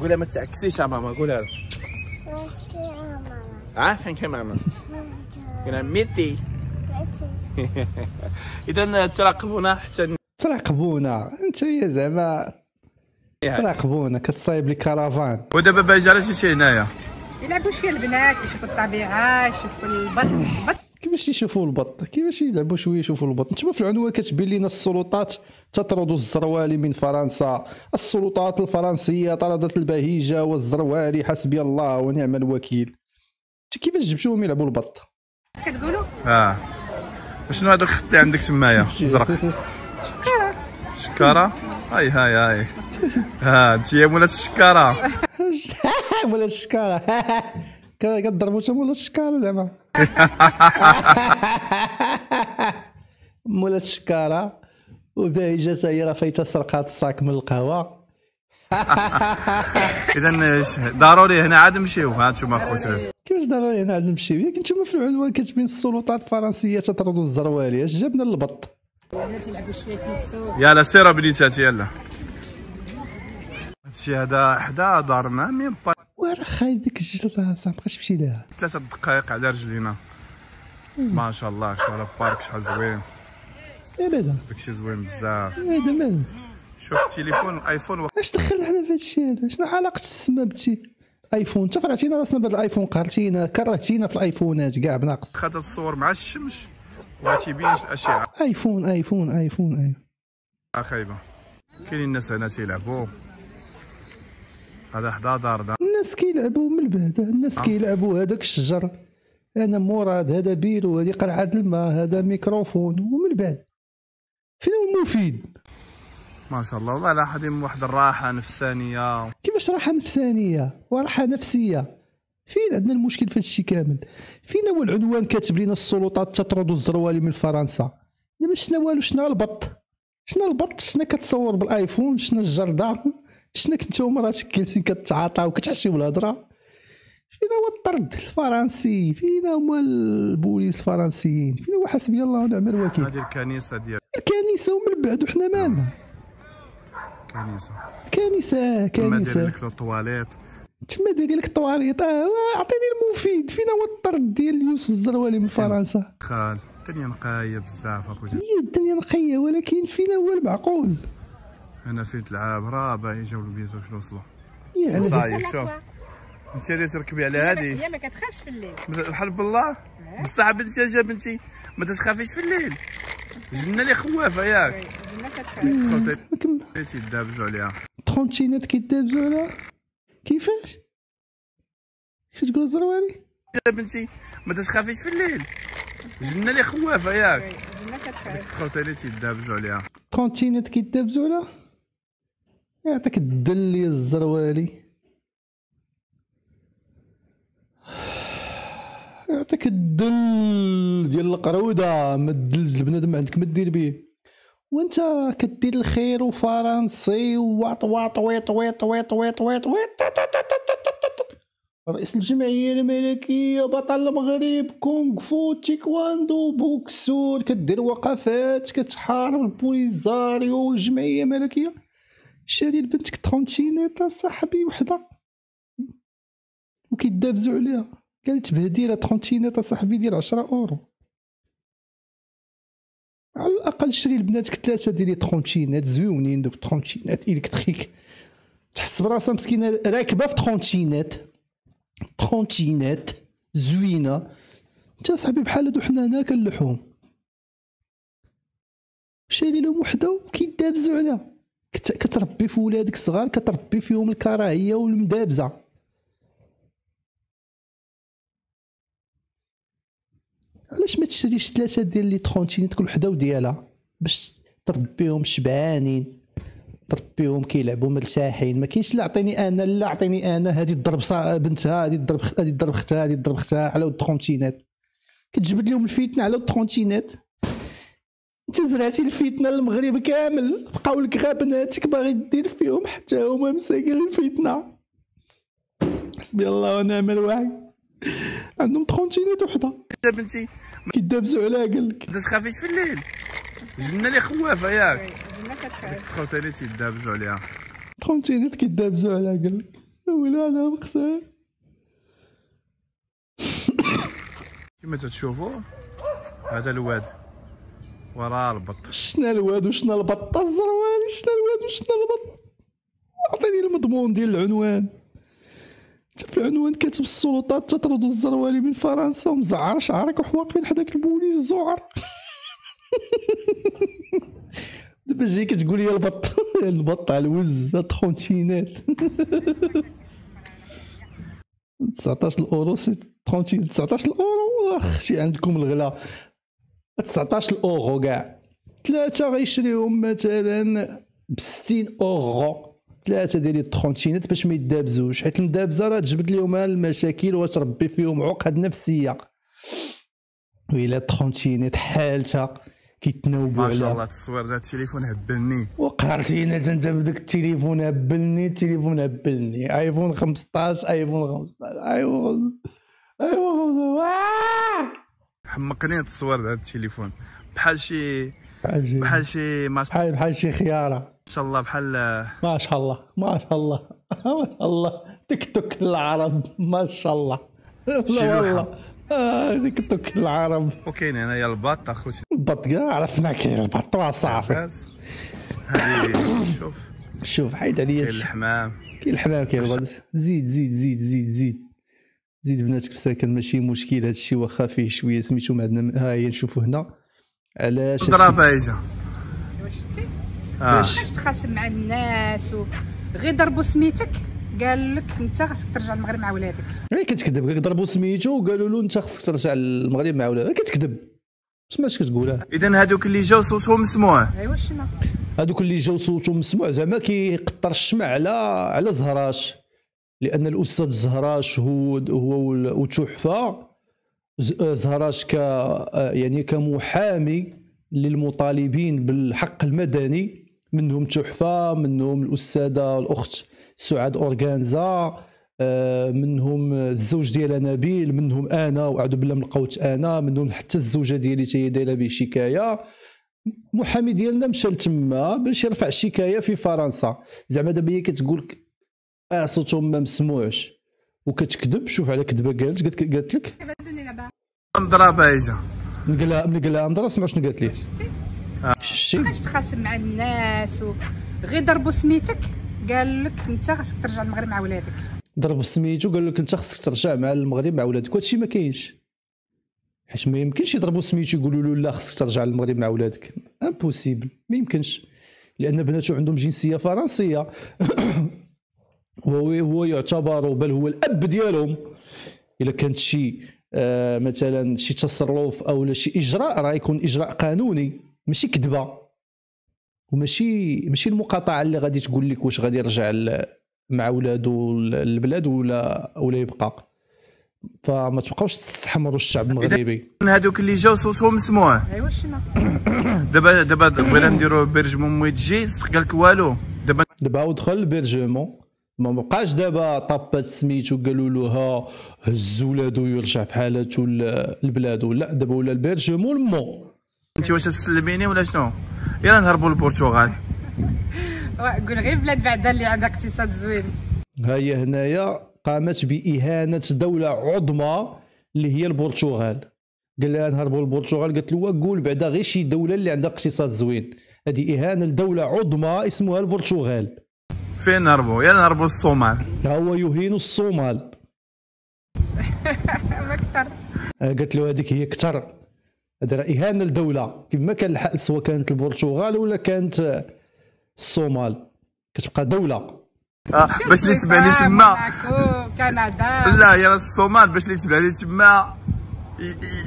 قولها ما تعكسيش يا ماما قولها عافاك يا ماما قولها ميتي. اذا تراقبونا حتى تراقبونا انت يا زعما تراقبونا كتصايب لي كرافان. ودابا باجي علاش جيتي هنايا؟ يلعبوا شويه البنات يشوفوا الطبيعه يشوفوا البط كيفاش يشوفوا البط كيفاش يلعبوا شويه يشوفوا البط. نتوما في العنوان كتبين لنا السلطات تطرد الزروالي من فرنسا. السلطات الفرنسيه طردت البهيجه والزروالي حسبي الله ونعم الوكيل. كيفاش جبتوهم يلعبوا البط كتقولوا؟ اه شنو هذا الخط اللي عندك تمايا ازرق؟ شكاره شكاره هاي هاي هاي ها انت يا مولات الشكاره مولات الشكاره كضربوا تا مولات الشكاره زعما مولات الشكاره. وبايجه تا هي راه فايته سرقات الصاك من القهوه. اذا ضروري هنا عاد نمشيو. ها انتم اخوتي كيفاش ضروري هنا عاد نمشيو؟ ياك انتم في العنوان كتبين السلطات الفرنسيه تطرد الزروالي اش جابنا للبط؟ بلاتي لعبوا شويه نفسو يلا سير بنيتاتي يلا. هادشي هذا حدا دارنا ميم با راه خايب ديك الجلطه صافي مابقاش مشي لها. ثلاثة دقائق على رجلينا ما شاء الله. شوف على البارك شحال زوين. ايه بعدا داكشي زوين بزاف. ايه دابا شوف التليفون الايفون. اش دخلنا حنا في هادشي هذا؟ شنو علاقه السما بتي ايفون؟ انت فرعتينا راسنا بهذا الايفون، قهرتينا كرهتينا في الايفونات كاع بناقص. خاطر الصور مع الشمس ما تيبينش الاشعه. ايفون ايفون ايفون ايفون خايبه. كاينين الناس هنا تيلعبوا، هذا حدا دار دا. الناس كيلعبوا من بعد، الناس كيلعبوا هذاك الشجر، انا مراد، هذا بيرو، هذه قرعه الماء، هذا ميكروفون، ومن بعد فين هو المفيد؟ ما شاء الله. والله على حديم واحد الراحه نفسانيه. كيفاش راحه نفسانيه وراحه نفسيه؟ فين عندنا المشكل في هذا الشيء كامل؟ فين هو العنوان كاتب لنا السلطات تطرد الزروالي من فرنسا؟ دابا شنا والو، شنا البط، شنا البط، شنا كتصور بالايفون، شنا الجردة، شنا كنتو مراتك جالسين كتعاطاو كتعشيو الهضره. فين هو الطرد الفرنسي؟ فين هما البوليس الفرنسيين؟ فين هو حسبي الله ونعم الوكيل؟ هذه الكنيسه ديال الكنيسه ومن بعد وحنا مالنا. كنيسه كنيسه كنيسه تما داير لك الطواليط، تما داير لك الطواليط. اه اعطيني المفيد. فين هو الطرد ديال يوسف الزروالي من فرنسا؟ خال الدنيا نقيه بزاف اخويا. هي الدنيا نقيه ولكن فين هو المعقول؟ انا فين تلعب راه باغي يجاوب البيزو باش نوصلوا. يا صايي شوف انت اللي تركبي على هذه. هي ما كتخافش في الليل بحال بالله. بصح بنتي جا بنتي ما تخافيش في الليل. الجنه اللي خوافه ياك. الجنه كتخاف. تيدابزوا عليها ترونتينات كيدابزوا عليها. كيفاش؟ كيفاش تقول الزروالي؟ يا بنتي ما تخافيش في الليل. الجنه اللي خوافه ياك. الجنه كتخاف. ترونتينات تيدابزوا عليها. ترونتينات كيدابزوا عليها. يعطيك الدل يا الزروالي، يعطيك الدل ديال القروده. ما الدل البنادم عندك ما دير به، وانت كدير الخير وفرنسي وواط واط ويط ويط ويط ويط ويط ويط. رئيس الجمعيه الملكيه، بطل المغرب، كونغ فو، تيكواندو، بوكسور، كدير وقفات، كتحارب البوليزاريو والجمعيه الملكيه. شاري لبنتك طونتينيطه صاحبي وحده وكيدابزو عليها. قالت بهديله طونتينيطه صاحبي ديال عشرة اورو. على الاقل شري لبناتك ثلاثه ديال طونتينات زويونين. دوك طونتينات الكتريك تحس براسها مسكينه راكبه في طونتينات، طونتينات زوينه. انت صاحبي بحال هادو حنا هنا كنلحوم. شاري لهم وحده وكيدابزو عليها. كتربي في ولادك صغار، كتربي فيهم الكراهيه والمدابزه. علاش ما تشريش ثلاثه ديال لي طرونتينات كل وحده وديالها باش تربيهم شبعانين، تربيهم كيلعبوا مرتاحين؟ ما كاينش لا عطيني انا، لا عطيني انا، هذه تضرب بنتها، هذه تضرب، هذه تضرب اختها، هذه تضرب اختها على الطرونتينات. كتجبد لهم الفتنه على الطرونتينات. انت زرعتي الفتنه للمغرب كامل، بقاو لك غا بناتك باغي دير فيهم حتى هما مساكين الفتنه. حسبي الله ونعم الوكيل. عندهم طرونتينات وحده. يا بنتي كيدابزوا عليها قال لك ما تخافيش في الليل. الجنه اللي خوافه ياك. الجنه كتخاف. طرونتينات كيدابزوا عليها. طرونتينات كيدابزوا عليها قال لك يا ويلي على مقساه. كما تتشوفوا هذا الواد وراه البط. شنا الواد وشنا البط الزروالي؟ شنا الواد وشنا البط؟ عطيني المضمون ديال العنوان. في العنوان كاتب السلطات تطرد الزروالي من فرنسا ومزعر شعرك وحواق فين حداك البوليس الزعر. دابا جاي كتقول لي البط البط على الوز طرونتينات. تسعطاش اورو طرونتين. تسعطاش اورو اختي عندكم الغلا. تسعطاش اورو كاع ثلاثه غيشريهم مثلا ب ستين اورو. ثلاثه ديال الطرونتينات باش ما يدابزوش، حيت المدابزه راه تجبد لهم المشاكل وتربي فيهم عقد نفسيه. ويلا الطرونتينات حالتها كيتناوبوا على ما شاء الله. التصوير ديال التليفون هبلني وقهرتينا انت بداك التليفون. هبلني التليفون، هبلني ايفون خمسطاش، ايفون خمسطاش، ايفون ايفون حمقني. التصوير ديال التليفون بحال شي بحال شي بحال بحال شي خياره. ما شاء الله بحال ما شاء الله ما شاء الله ما شاء الله تيك توك العرب ما شاء الله. لا والله آه تيك توك العرب. وكاين هنايا البط اخوتي. البط عرفنا كاين البط وصافي. هذه شوف شوف حيد عليا. كاين الحمام. كاين الحمام كاين البط. زيد زيد زيد زيد زيد. زيد بناتك في ساكن ماشي مشكل، هذا الشيء واخا فيه شويه سميتو عندنا. ها هي نشوفوا هنا علاش الضربه بايجه. واش شتي؟ علاش تخاصم مع الناس وغير ضربوا سميتك قال لك انت خاصك ترجع للمغرب مع ولادك. غير كتكذب، غير ضربوا سميتو وقالوا له انت خاصك ترجع للمغرب مع ولادك، كتكذب. سمعت كتقولها. اذا هذوك اللي جاوا صوتهم مسموع. ايوا شنو؟ هذوك اللي جاوا صوتهم مسموع زعما كيقطر الشمع على على زهراش، لان الاستاذ زهراش هو هو وتحفه زهراش ك يعني كمحامي للمطالبين بالحق المدني، منهم تحفه، منهم الاستاذه الاخت سعاد اورغانزا، منهم الزوج ديالها نبيل، منهم انا واعوذ بالله من القوت انا، منهم حتى الزوجه ديالي حتى هي دايره به شكايه. المحامي ديالنا مشى لتما باش يرفع شكايه في فرنسا. زعما دابا هي كتقول لك اه صوتهم ما مسموعش وكتكذب. شوف على كذبه قالت قالت لك نضرب بايجه نقلها نقلها نضرب. سمع شنو قالت لي؟ شتي علاش تخاصم مع الناس وغير ضربوا سميتك قال لك انت خاصك ترجع للمغرب مع ولادك. ضربوا سميتو قال لك انت خاصك ترجع مع المغرب مع ولادك. وهادشي ما كاينش، حيت ما يمكنش يضربوا سميتو يقولوا له لا خاصك ترجع للمغرب مع ولادك. امبوسيبل، ما يمكنش، لان بناتو عندهم جنسيه فرنسيه وهو هو يعتبر بل هو الاب ديالهم. الا كانت شي آه مثلا شي تصرف او شي اجراء راه يكون اجراء قانوني ماشي كذبه، وماشي ماشي المقاطعه اللي غادي تقول لك واش غادي يرجع مع ولادو للبلاد ولا ولا يبقى. فما تبقاوش تستحمروا الشعب المغربي. هذوك اللي جاوا صوتهم مسموع. ايوا شنو دابا دابا بغينا نديروا بيرجمون مويتجي قال لك والو. دابا دابا هو دخل البيرجمون ما بقاش دابا طابات سميتو قالوا لها هز ولادو يرجع في حالته لبلادو. لا دابا ولا البيرجمون المو. انت واش تسلميني ولا شنو؟ يلا نهربوا للبرتغال. قول غير بلاد بعدا اللي عندها اقتصاد زوين. ها هي هنايا قامت باهانه دوله عظمى اللي هي البرتغال. قال لها نهربوا للبرتغال، قالت له قول بعدا غير شي دوله اللي عندها اقتصاد زوين. هذه اهانه لدوله عظمى اسمها البرتغال. فين نهربوا؟ يلا نهربوا للصومال. ها هو يهين الصومال. ما كثر. قالت له هذيك هي كثر. هذا راه اهانه لدوله كما كان الحال سواء كانت البرتغال ولا كانت الصومال، كتبقى دوله. آه باش اللي تبعني تما كندا. لا يا الصومال باش اللي تبعني تما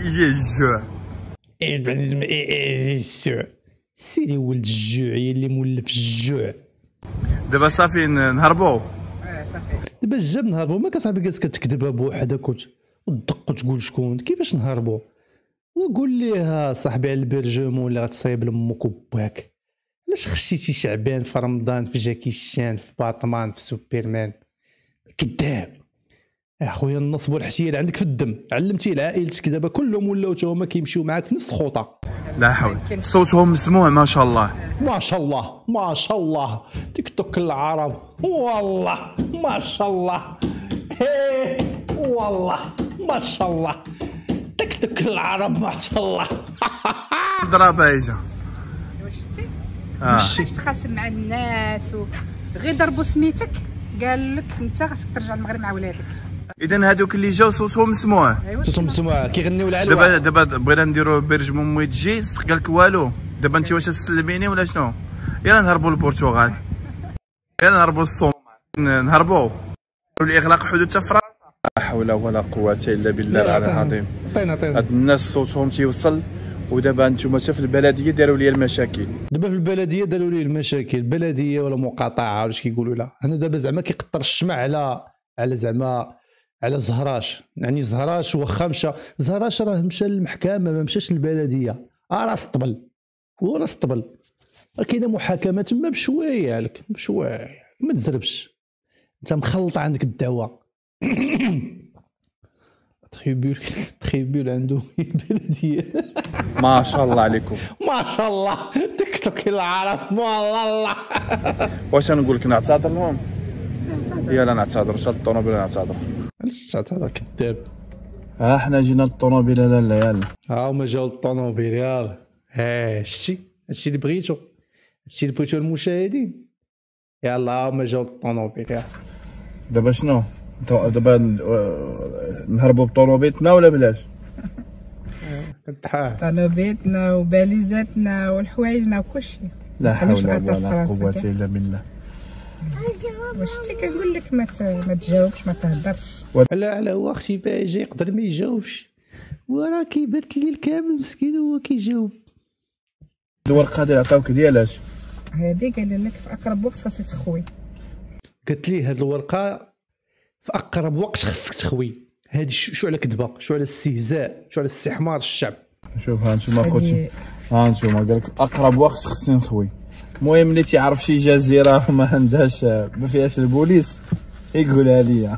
يجي الجوع. يتبعني تما يجي الجوع. سيري ولد الجوع هي اللي مولف الجوع. دابا صافي نهربوا. اه صافي. دابا جاب نهربوا. ما كصاحبي جالس كتكذبها بوحدك وتدق وتقول شكون كيفاش نهربوا؟ وقول ليها صاحبي على البرجمون اللي غتصايب لامك وباك. علاش خشيتي شعبان في رمضان في جاكي شان في باطمان في سوبرمان؟ كذاب اخويا، النصب والحشيه اللي عندك في الدم علمتي لعائلتك دابا كلهم ولاو تا هما كيمشيو معاك في نفس الخوطه. لا حول. صوتهم مسموع ما شاء الله ما شاء الله ما شاء الله. تيك توك العرب والله ما شاء الله. هيه والله ما شاء الله. تيك توك العرب ما شاء الله. هضره بايجه. واش شتي؟ واش تخاصم مع الناس وغير ضربوا سميتك قال لك انت خاصك ترجع للمغرب مع ولادك. اذا هذوك اللي جاوا صوتهم مسموع. صوتهم مسموع كيغنيو العلوه. دابا دابا بغينا نديروا بيرجمون مويتجي قال لك والو. دابا انت واش تسلميني ولا شنو؟ يلا نهربوا للبرتغال. يلا نهربوا للصومال. نهربوا والاغلاق حدود حتى فرنسا. لا حول ولا قوه الا بالله العلي العظيم. عطينا عطينا هاد الناس صوتهم تيوصل. ودابا نتوما حتى في البلديه داروا لي المشاكل. دابا في البلديه داروا لي المشاكل. بلديه ولا مقاطعه ولا اش كيقولوا لها. انا دابا زعما كيقطر الشمع على على زعما على زهراش. يعني زهراش واخا مشى زهراش راه مشى للمحكمه ما مشاش للبلديه. اه راس طبل هو راس طبل. كاينه محاكمه تما بشويه عليك بشويه ما تزربش انت مخلط عندك الدعوه. تريبول تريبول عنده البلديه. ما شاء الله عليكم ما شاء الله. تيك توك العرب والله الله. واش نقول لك نعتذر لهم؟ يلا نعتذر، مشى للطونوبيله نعتذر. علاش تعتذر كذاب؟ ها حنا جينا للطونوبيله لالا يلا. ها هما جاو للطونوبيله يلا. ها شتي هادشي اللي بغيتو، هادشي اللي بغيتو المشاهدين. يلا ها هما جاو للطونوبيله. دابا شنو؟ دابا نهربوا بطونوبيلتنا ولا بلاش؟ كتحاول طونوبيلتنا وباليزاتنا والحوايجنا وكلشي. لا حول ولا قوة إلا بالله. شتي كنقول لك ما ما تجاوبش ما تهضرش. لا لا هو اختي باجي يقدر ما يجاوبش، وراه كيبات الليل كامل مسكين هو كيجاوب. الورقة اللي عطاوك ديالاش؟ هادي قال لك في أقرب وقت خاصك تخوي. قالت لي هاد الورقة في أقرب وقت خاصك تخوي. هادي شو على كذبة، شو على استهزاء، شو على استحمار الشعب. شوف ها نتوما خوتي، ها نتوما قال لك أقرب وقت خصني نخوي. المهم اللي تيعرف شي جزيره ما عندهاش ما فيهاش البوليس يقولها ليا.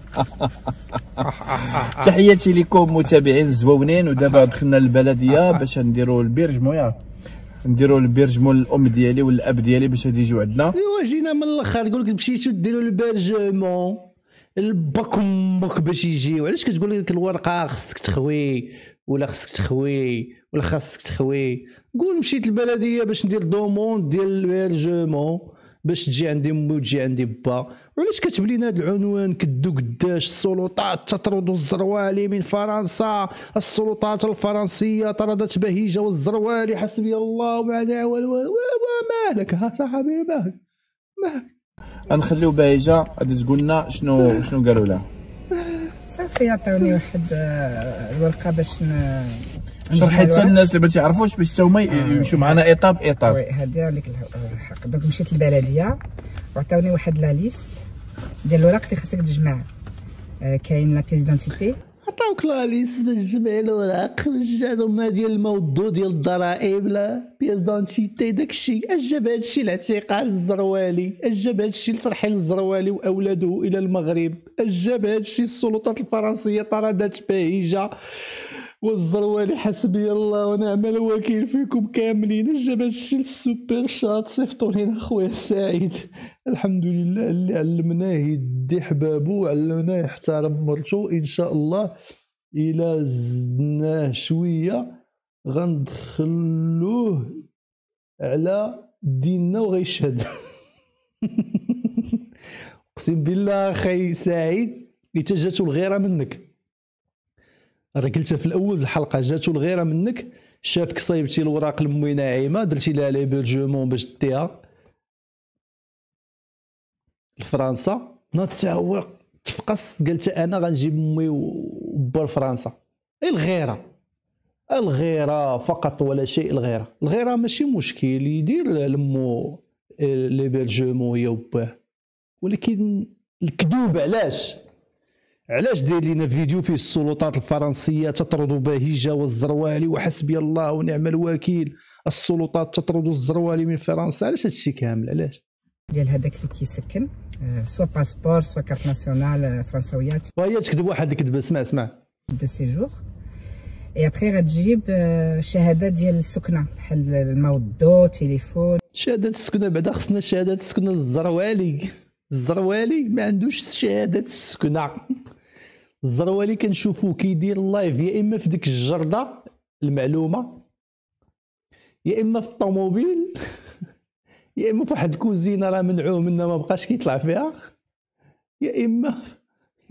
تحياتي لكم متابعين الزواونين. ودابا دخلنا للبلديه باش نديروا البرج، مويا نديروا البرج مول الام ديالي والاب ديالي باش هادي يجيو عندنا. ايوا جينا من الاخر تقول لك مشيتو ديروا البرجمون البكمك باش يجيو. علاش كتقول لك الورقه خصك تخوي ولا خصك تخوي ولا خاصك تخوي؟ قول مشيت البلديه باش ندير دوموند ديال البيرجمون باش تجي عندي امي وتجي عندي با. وعلاش كتب لينا هذا العنوان كدو قداش؟ السلطات تطرد الزروالي من فرنسا، السلطات الفرنسيه طردت بهيجه والزروالي حسبي الله ونعم الوكيل. مالك ها صاحبي مالك مالك؟ غنخليو بهيجه غادي تقول لنا شنو شنو قالوا لها. صافي عطوني واحد الورقه باش شرح حتى الناس اللي ما تيعرفوش باش حتى هما يمشيو معنا ايطاب ايطاب. وي هادي عليك الحق. دونك مشيت للبلديه وعطاوني واحد لا ليست ديال الوراق اللي خاصك تجمع. كاين لا بيزيدونتيتي، عطاوك لا ليست باش تجمع الوراق، جاتهم ديال الموضوع ديال الضرائب لا بيزيدونتيتي داكشي. اش جاب هادشي الاعتقال الزروالي؟ اش جاب هادشي لترحيل الزروالي واولاده الى المغرب؟ اش جاب هادشي السلطات الفرنسيه طردت بهيجه والزروالي حسبي الله ونعم الوكيل فيكم كاملين؟ اش جاب هادشي للسوبر شات؟ صيفطوا لينا خويا سعيد. الحمد لله اللي علمناه يدي حبابو، علمناه يحترم مرتو. ان شاء الله الا زدناه شويه غندخلوه على ديننا وغيشهد. اقسم بالله اخي سعيد حتى جاتو الغيره منك. راه قلتها في الاول الحلقه، جاتو الغيره منك، شافك صايبتي الوراق لمي ناعمه درتي لها ليبرجمون باش ديها لفرنسا، ناض حتى هو تفقص قالت انا غنجيب امي وبا لفرنسا. اي الغيره، الغيره فقط ولا شيء. الغيره الغيره ماشي مشكل يدير لمو ليبرجمون هي وباه، ولكن الكذوب علاش؟ علاش داير لينا فيديو فيه السلطات الفرنسيه تطرد بهيجه والزروالي وحسبي الله ونعم الوكيل، السلطات تطرد الزروالي من فرنسا؟ علاش هادشي كامل؟ علاش ديال هذاك اللي كيسكن سوا باسبور سوا كارت ناسيونال فرنساويات. وهي تكذب واحد الكذبه. اسمع اسمع دو سيجور اي ابري غتجيب شهاده ديال السكنه بحال الموضوع تليفون شهاده السكنه. بعدا خصنا شهاده السكنه للزروالي. الزروالي ما عندوش شهاده السكنه. الزروالي كنشوفوه كيدير اللايف يا اما في ديك الجرده المعلومه، يا اما في الطوموبيل، يا اما في واحد الكوزينه راه منعوه منها ما بقاش كيطلع فيها، يا اما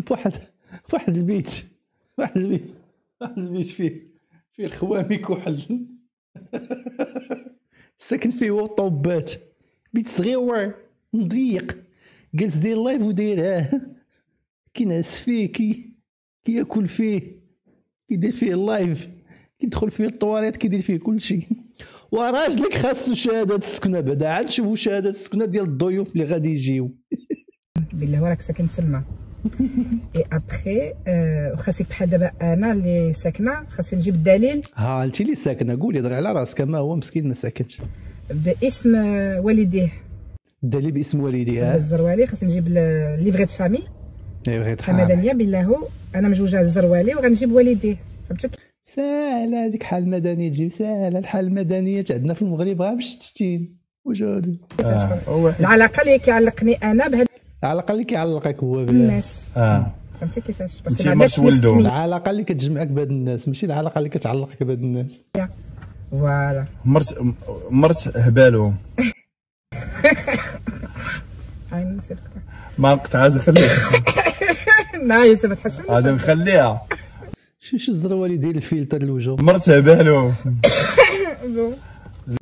في واحد في واحد البيت واحد البيت واحد البيت فيه فيه الخواميك وحل ساكن فيه هو الطوبات، بيت صغير نضيق، جالس داير لايف ودايرها كينعس فيه كي كياكل فيه كيدير فيه اللايف كيدخل فيه الطواليت كيدير فيه كلشي. وراجلك خاصو شهاده السكنه. بعدا عاد شوفوا شهاده السكنه ديال الضيوف اللي غادي يجيو. بالله وراك ساكن تما اي ابخي خاصك بحال دابا انا اللي ساكنه خاصني نجيب الدليل. ها انت اللي ساكنه قولي دغيا على راسك. ما هو مسكين ما ساكنش باسم والديه. الدليل باسم والديه. الزروالي خاصني نجيب ليفغي د فامي. ايوا حمدانيه بالله انا مجوجه الزروالي وغنجيب والديه. فهمتك؟ ساهله هذيك حال المدنيه تجيب ساهله. الحال المدنيه عندنا في المغرب غير مشتتين وجودي. آه. العلاقه اللي كيعلقني انا بهذا على الاقل كيعلقك هو بالناس. اه فهمتي كيفاش؟ باسكو ما عندكش العلاقه اللي كتجمعك بهاد الناس، ماشي العلاقه اللي كتعلقك بهاد الناس. فوالا مرت مرت هبالهم. عين نسيت ما نقطعهاش خليها. لا يوسف ما تحشمش. غادي نخليها. شو شو الزروه اللي داير الفلتر للوجه. مرت هبالهم.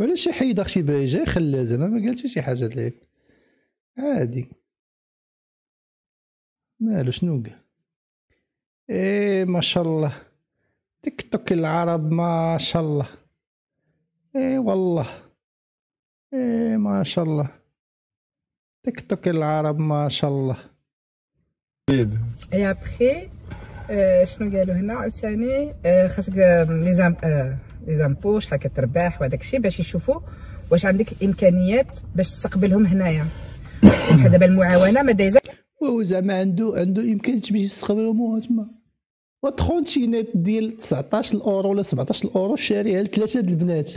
ولا شي حيد اختي بايجا خلى زعما ما قالتش شي حاجه لعيب عادي مالو شنو قال. ايه ما شاء الله تيك توك العرب ما شاء الله. ايه والله ايه ما شاء الله تيك توك العرب ما شاء الله. اي ابخي شنو قالوا هنا عاوتاني خاصك لي زام لي زامبو شحال كتربح وهداك الشيء باش يشوفوا واش عندك الامكانيات باش تستقبلهم هنايا. بحال دابا المعاونه ما دايزه و زعما عنده عنده امكانيات باش يستقبلهم تما. و ترونتينات ديال تسعطاش الاورو ولا سبعطاش الاورو شاريها لثلاثه د البنات.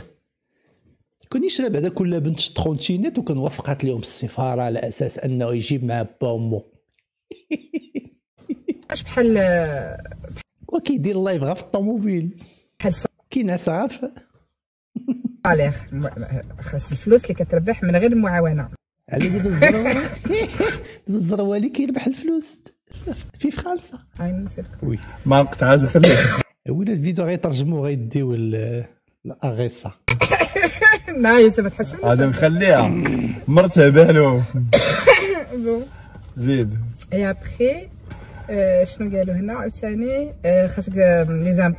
كون يشرب هذا كل بنت ترونتينات وكان وافقات لهم السفاره على اساس انه يجيب مع با ومو. اش بحال و كيدير لايف غير في الطوموبيل بحال كينعس غير في صالح. خاص الفلوس اللي كتربح من غير المعاونه على ديك الزروه. ديك الزروه اللي كيربح الفلوس في فرنسا. عين وي ما نقطعهاش خليها. ولا الفيديو غيترجموا غيديو الاغيصه. لا يوسف ما تحشمش. غادي نخليها مرت هبالهم. زيد اي ابخي شنو قالوا هنا عاوتاني خاصك لي زام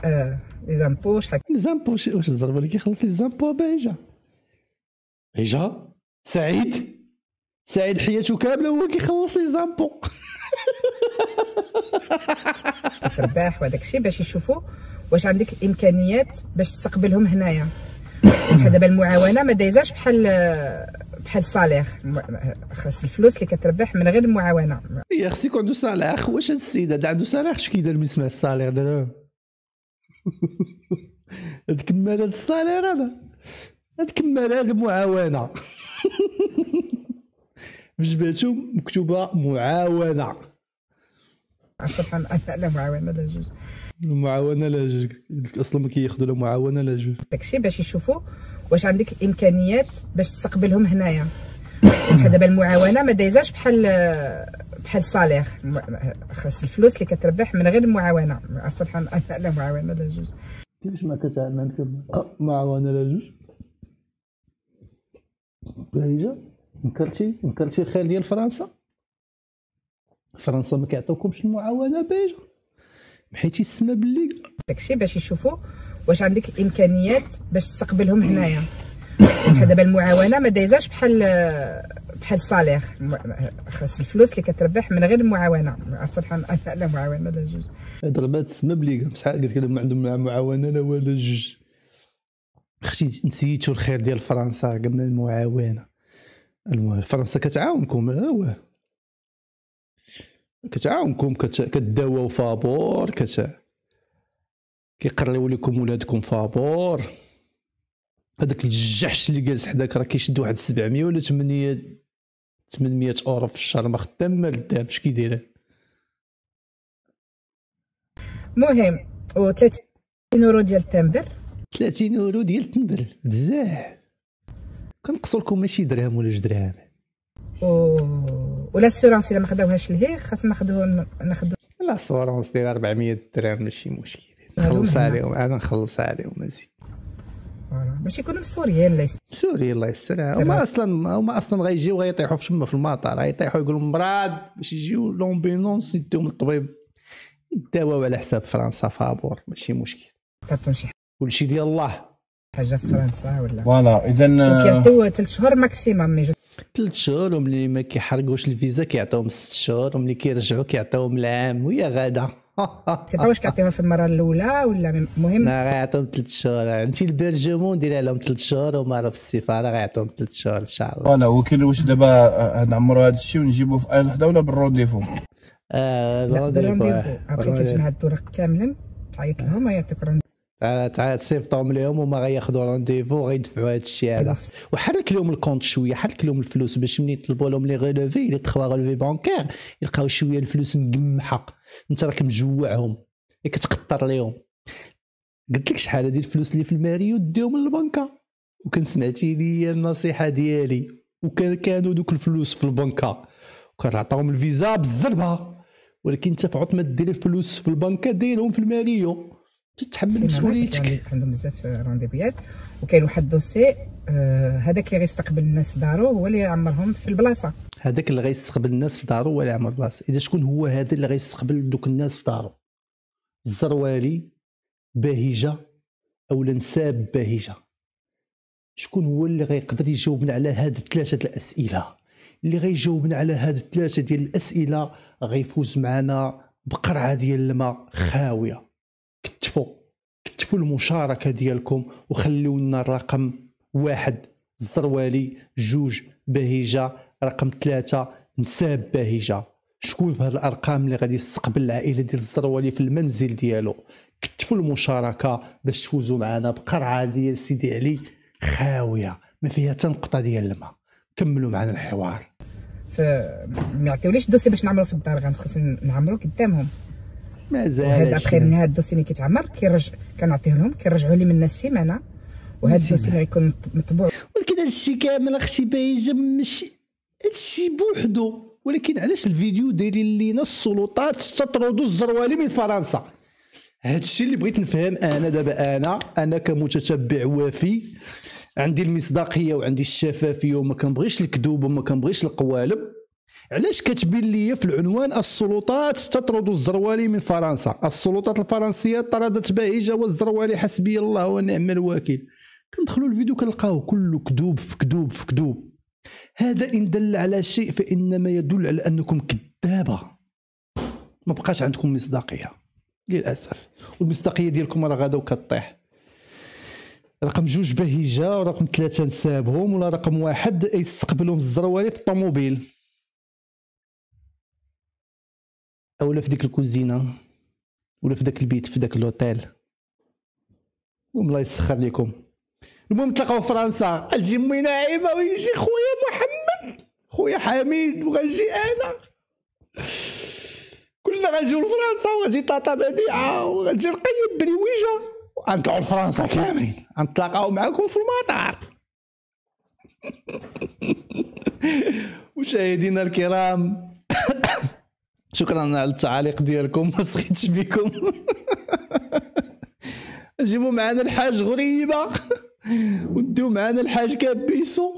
لي زامبو شحال لي زامبو واش الزربه اللي كيخلص لي زامبو بايجا بايجا. سعيد سعيد حياته كامله هو كيخلص لي زامبو. ترباح وهداك الشيء باش يشوفوا واش عندك الامكانيات باش تستقبلهم هنايا. بحال دابا المعاونه ما دايزاش بحال بحال صالح. خاص الفلوس اللي كتربح من غير المعاونه. يا خصك عندو صالح. واش هاد السيد هذا عندو صالح؟ شكي دار ملي سمع الصالح دابا هاد كمال هاد الصالح هذا هاد كمال هاد المعاونه. بجباتهم مكتوبه معاونه. سبحان الله. لا معاونه لا جوج. المعاونه لا جوج اصلا ما كياخذوا لا معاونه لا جوج. داكشي باش يشوفوا واش عندك الامكانيات باش تستقبلهم هنايا. بحال دابا المعاونه ما دايزاش بحال بحال صالح. خاص الفلوس اللي كتربح من غير المعاونه. سبحان الله. لا معاونه لا جوج. كيفاش ما كتعمل معاونه لا جوج؟ بايجا نكرتي نكرتي الخير ديال فرنسا. فرنسا ما كيعطيوكمش المعاونه بايجا حيت السما باللي داكشي باش يشوفوا واش عندك الامكانيات باش تستقبلهم هنايا. بحال دابا المعاونه ما دايزاش بحال بحال صالح. خاص الفلوس اللي كتربح من غير المعاونه. سبحان الله. لا معاونه لا جوج. ضربات السما باللي بصحاب قالت لهم عندهم معاونه لا ولا جوج. اختي نسيتو الخير ديال فرنسا. قلنا المعاونه فرنسا كتعاونكم. واه كتعاونكم كداواو فابور كت كيقريو لكم ولادكم فابور. هذاك الجحش اللي جالس حداك راه كيشد واحد سبعمية ولا ثمنمية اورو في الشهر ما خدام ما لدام. اش كيدير؟ المهم و ثلاثين اورو ديال التمبر. ثلاثين اورو ديال التمبر بزاف. كنقصوا لكم ماشي درهم ولا جوج دراهم. ولا السورونس الا ما خداوهاش لهيه خاصنا ناخذوه ناخذو لا السورونس ديال أربعمية درهم ماشي مشكل. نخلص عليهم انا نخلص عليهم مزيان باش يكونوا سوريين. الله يستر سوريين الله يستر. هما اصلا هما اصلا غيجيو غيطيحوا في تما في المطار غيطيحوا يقولوا مراد باش يجيو لومبينونس يديهم للطبيب يداواو على حساب فرنسا فابور ماشي مشكل. كتمشي كلشي ديال الله حاجه في فرنسا ولا فوالا. اذا كيعطيو ثلاث شهور ماكسيموم. ثلاث شهور وملي ما كيحرقوش الفيزا كيعطيوهم ست شهور وملي كيرجعوا كيعطيوهم العام. ويا غاده سيبا واش كيعطيوها في المره الاولى ولا المهم لا غيعطيوهم ثلاث شهور. انت البرجمون دير لهم ثلاث شهور وما راه في السفاره غيعطيوهم ثلاث شهور ان شاء الله. انا وكيل واش دابا نعمروا هذا الشيء ونجيبوه في اي حدا ولا بالرونديفو؟ اه الرونديفو. ابغي كتجمع الطرق كاملا تعيط لهم يعطيك تعال تعال سيفطهم لهم وما غياخذوا رونديفو غيدفعوا هذا الشيء هذا، وحرك لهم الكونت شويه، حرك لهم الفلوس باش ملي يطلبوا لهم لي غولوفي لي تخوا غولوفي بانكير يلقاو شويه الفلوس مقمحه، انت راك مجوعهم كتقطر لهم. قلت لك شحال هذه الفلوس اللي في الماريو ديهم للبنكه، وكان سمعتي لي النصيحه ديالي، وكان كانوا دوك الفلوس في البنكه وكان عطاهم الفيزا بالزربه، ولكن انت فعط ما دير الفلوس في البنكه ديرهم في الماريو تتحمل مسؤوليتك. عندهم بزاف رونديفيات، وكاين واحد الدوسي هذاك اللي غيستقبل الناس في دارو هو اللي عمرهم في البلاصه، هذاك اللي غيستقبل الناس في دارو هو اللي عمر البلاصه. اذا شكون هو هذا اللي غيستقبل دوك الناس في دارو؟ الزروالي باهجه او نساب باهجه. شكون هو اللي غيقدر يجاوبنا على هاد الثلاثه الاسئله؟ اللي غيجاوبنا على هاد الثلاثه ديال الاسئله غيفوز معنا بقرعه ديال الماء خاويه. كتفوا كتفوا المشاركه ديالكم وخليو لنا الرقم واحد الزروالي، جوج باهجه، رقم ثلاثه نساب باهجه. شكون في هاد الارقام اللي غادي يستقبل العائله ديال الزروالي في المنزل ديالو؟ كتفوا المشاركه باش تفوزوا معنا بقرعه ديال سيدي علي خاويه ما فيها حتى نقطه ديال الماء. كملوا معنا الحوار. ف ما عطيوليش الدوسي باش نعمرو في الدار، غنخص نعمرو قدامهم مازال. هذا اخر نهار الدوسي ملي كيتعمر كيرجع كنعطيه لهم كيرجعوا لي من السيمانه، وهذا الدوسي غيكون مطبوع. ولكن هذا الشيء كامل اختي بايجه ماشي هذا الشيء بوحدو، ولكن علاش الفيديو دايرين لينا السلطات تطردوا الزروالي من فرنسا؟ هذا الشيء اللي بغيت نفهم انا دابا. انا انا كمتتبع وافي عندي المصداقيه وعندي الشفافيه وما كنبغيش الكذوب وما كنبغيش القوالب. علاش كتبين لي في العنوان السلطات تطرد الزروالي من فرنسا؟ السلطات الفرنسيه طردت باهجه والزروالي حسبي الله ونعم الوكيل. كندخلوا الفيديو كنلقاوه كله كذوب في كذوب في كذوب. هذا ان دل على شيء فانما يدل على انكم كذابه، ما بقاش عندكم مصداقيه للاسف، والمصداقيه ديالكم راه غادا وكطيح. رقم جوج بهجه ورقم ثلاثه نسابهم، ولا رقم واحد يستقبلهم الزروالي في الطوموبيل اولا في ديك الكوزينه ولا في داك البيت في داك لوطيل، والله يسخر لكم. المهم تلاقاو في فرنسا، غتجي مي ناعمه ويجي خويا محمد خويا حميد وغنجي انا، كلنا غنجيو لفرنسا وغتجي طاطا بديعه وغتجي رقيب بريويجه وغنطلعو لفرنسا كاملين، غنتلاقاو معاكم في المطار. مشاهدينا الكرام شكرا على التعاليق ديالكم، ما سخيتش بكم. جيبوا معنا الحاج غريبه وديو معنا الحاج كابيسو،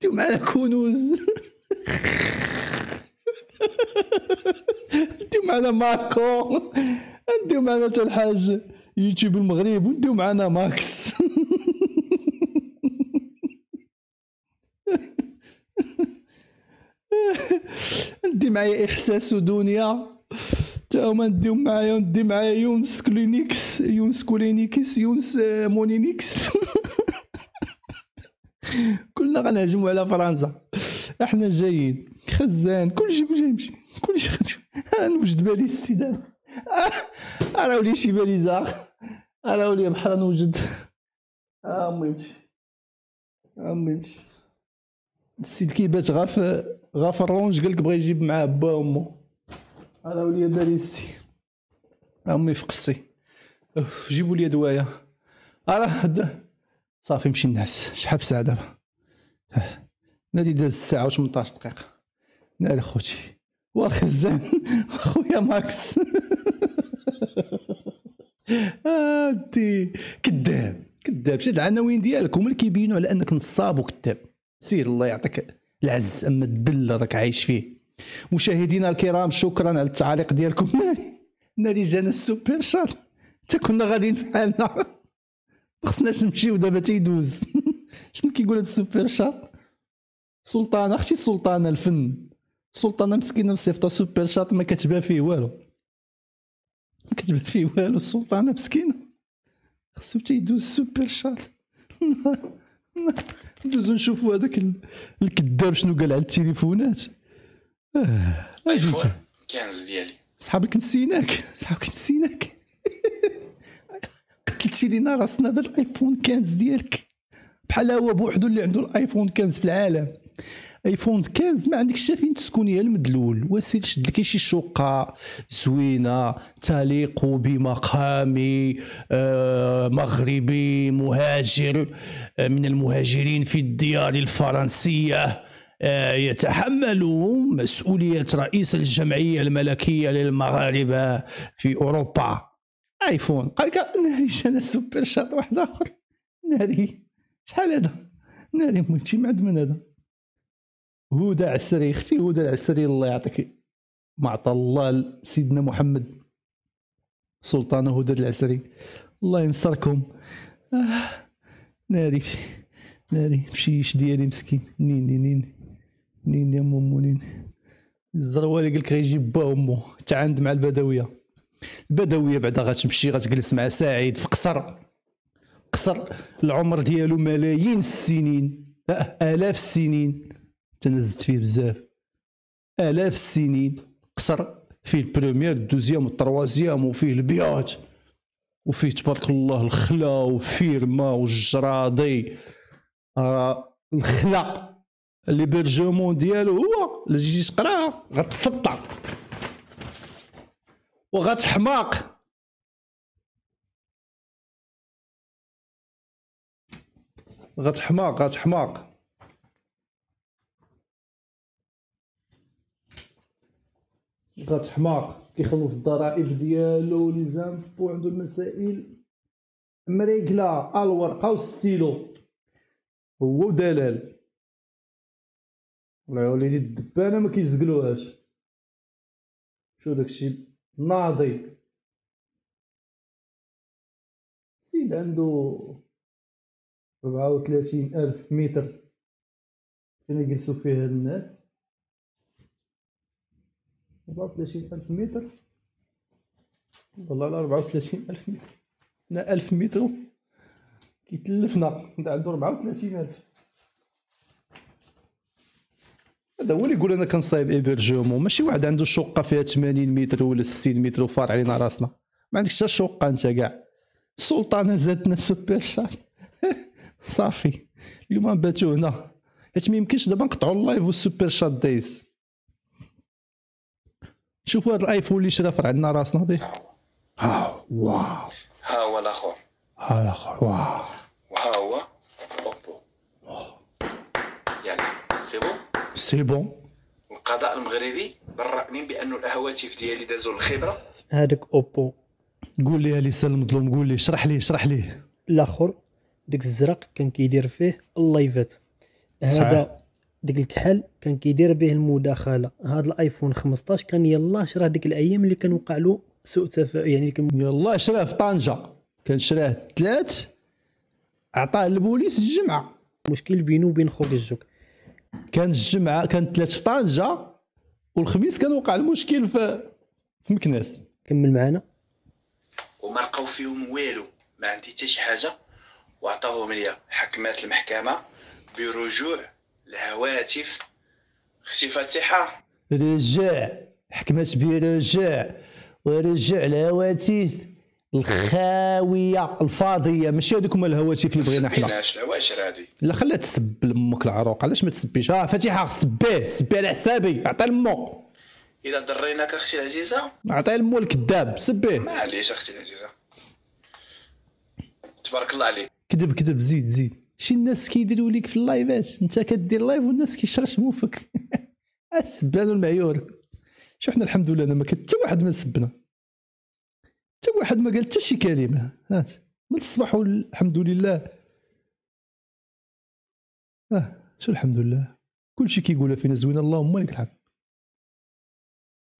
ديو معنا كنوز، ديو معنا ماركو، ديو معنا حتى الحاج يوتيوب المغرب، وديو معنا ماكس. ندي معايا احساس ودنيا تا هما، نديو معايا ندي معايا يونس كلينيكس، يونس كولينيكس، يونس مونينيكس. كلنا غنهجموا على فرنسا، احنا جايين خزان كلشي كلشي يمشي كلشي خرج. انا نوجد بالي السيدان راه ولي شي باليزار راه ولي بحال نوجد اميتش اميتش السيد كيبات غا في غا في الرونج، قالك بغا يجيب معاه با وامو، انا وليا باريسي امي فقصي جيبوا لي دوايا راه صافي نمشي نعس. شحال في ساعه دابا؟ نادي داز الساعه وثمنطاش دقيقه. نال خوتي وخزان خويا ماكس. انتي كذاب كذاب، شاد العناوين ديالك هما اللي كيبينوا على انك نصاب وكذاب. سير الله يعطيك العز، اما الذل راك عايش فيه. مشاهدينا الكرام شكرا على التعليق ديالكم. ناري جانا السوبر شات حتى كنا غاديين في حالنا، ما خصناش نمشيو دابا تيدوز. شنو كيقول هذا السوبر شات؟ سلطانه اختي سلطانه الفن، سلطانه مسكينه مصيفطه سوبر شات ما كتبان فيه والو، ما كتبان فيه والو. سلطانه مسكينه خصو تيدوز سوبر شات. ندوزو نشوفو هذاك الكذاب شنو قال على التليفونات. اه ايفون خمسة ديالي صحابك نسيناك صحابك نسيناك قتلتي لينا راسنا بالايفون خمسة ديالك بحال هو بوحدو اللي عنده الايفون خمسة في العالم. ايفون خمسة ما عندكش حتى فين تسكنيها المدلول، وسير شد لك شي شقه زوينه تليق بمقامي آه مغربي مهاجر آه من المهاجرين في الديار الفرنسيه آه يتحمل مسؤوليه رئيس الجمعيه الملكيه للمغاربه في اوروبا. ايفون قال لك ناري انا سوبر شات واحد اخر ناري شحال هذا ناري مولتي معدمن هذا هدى عسري اختي هدى العسري الله يعطيك ما عطى الله سيدنا محمد سلطانه هدى العسري الله ينصركم. آه ناري ناري مشيش ديالي مسكين نين نين نين يا مومو نين الزروالي قالك غيجي با امو تعاند مع البدويه. البدويه بعدا غتمشي غتجلس مع سعيد في قصر قصر العمر ديالو ملايين السنين آلاف السنين تنزت فيه بزاف آلاف السنين. قصر فيه البريمير الدوزيام والتروازيام وفيه البيوت وفيه تبارك الله الخلا وفيرما والجراضي. آه الخلا اللي برجمون ديالو هو اللي تجي تقراها غتسطع وغتحماق. غتحماق غتحماق غتحماق كيخلص الضرائب ديالو لي زامبو عندو المسائل مريقله الورقه والستيلو هو ودلال. الله يوليدي الدبانه ما كيزقلوهاش شو داكشي ناضي سيد عندو ربعة وثلاثين ألف متر فين يجلسوا فيها الناس ربعة وثلاثين ألف متر والله على ربعة وثلاثين ألف متر لا ألف متر كيتلفنا عندو ربعة وثلاثين ألف. هذا هو اللي يقول أنا كنصايب إيبرجومون ماشي واحد عنده شقة فيها ثمانين متر ولا ستين متر وفار علينا راسنا ما عندكش حتى شقة أنت كاع. السلطانة زادتنا سوبر شات صافي اليوم نباتو هنا حيت ميمكنش دابا نقطعو اللايف والسوبر شات دايز. شوفوا هذا الايفون اللي شرا فرعنا راسنا به ها واو ها هو الاخر ها الاخر واو وها هو اوبو يعني سي بون سي بون. القضاء المغربي برأني بانه الهواتف ديالي دازوا الخبره. هذاك اوبو قول لي لسان المظلوم قول لي شرح لي شرح لي الاخر ديك الزرق كان كيدير فيه اللايفات. هذا ديك الكحل كان كيدير به المداخله. هذا الايفون خمسطاش كان يلاه شراه ديك الايام اللي كان وقع له سوء تفاهم يعني كان يلاه شراه في طنجه كان شراه ثلاث عطاه البوليس الجمعه مشكل بينه وبين خوك الجوك. كان الجمعه كان ثلاث في طنجه والخميس كان وقع المشكل في في مكناس. كمل معنا. وما لقاو فيهم والو ما عندي حتى شي حاجه وعطاهم ليا حكمات المحكمه برجوع الهواتف اختي فاتحه رجع حكمت برجع ورجع الهواتف الخاويه الفاضيه ماشي هذوكم الهواتف اللي بغينا حنا. علاش العواشر هذه لا خلات تسب لامك العروق علاش ما تسبيش. اه فاتحه سبيه سبيه على حسابي عطي لمو اذا ضريناك اختي العزيزه عطي لمو الكذاب سبيه معليش اختي العزيزه تبارك الله عليك كذب كذب زيد زيد. شي الناس كيديروا ليك في اللايفات انت كدير لايف والناس كيشرشموا فيك السبان والمعيور. شو حنا الحمد لله انا ما كان حتى واحد ما سبنا حتى واحد ما قال حتى شي كلمه هات من الصباح والحمد لله. اه شو الحمد لله كلشي كيقولها فينا زوينه اللهم لك الحمد.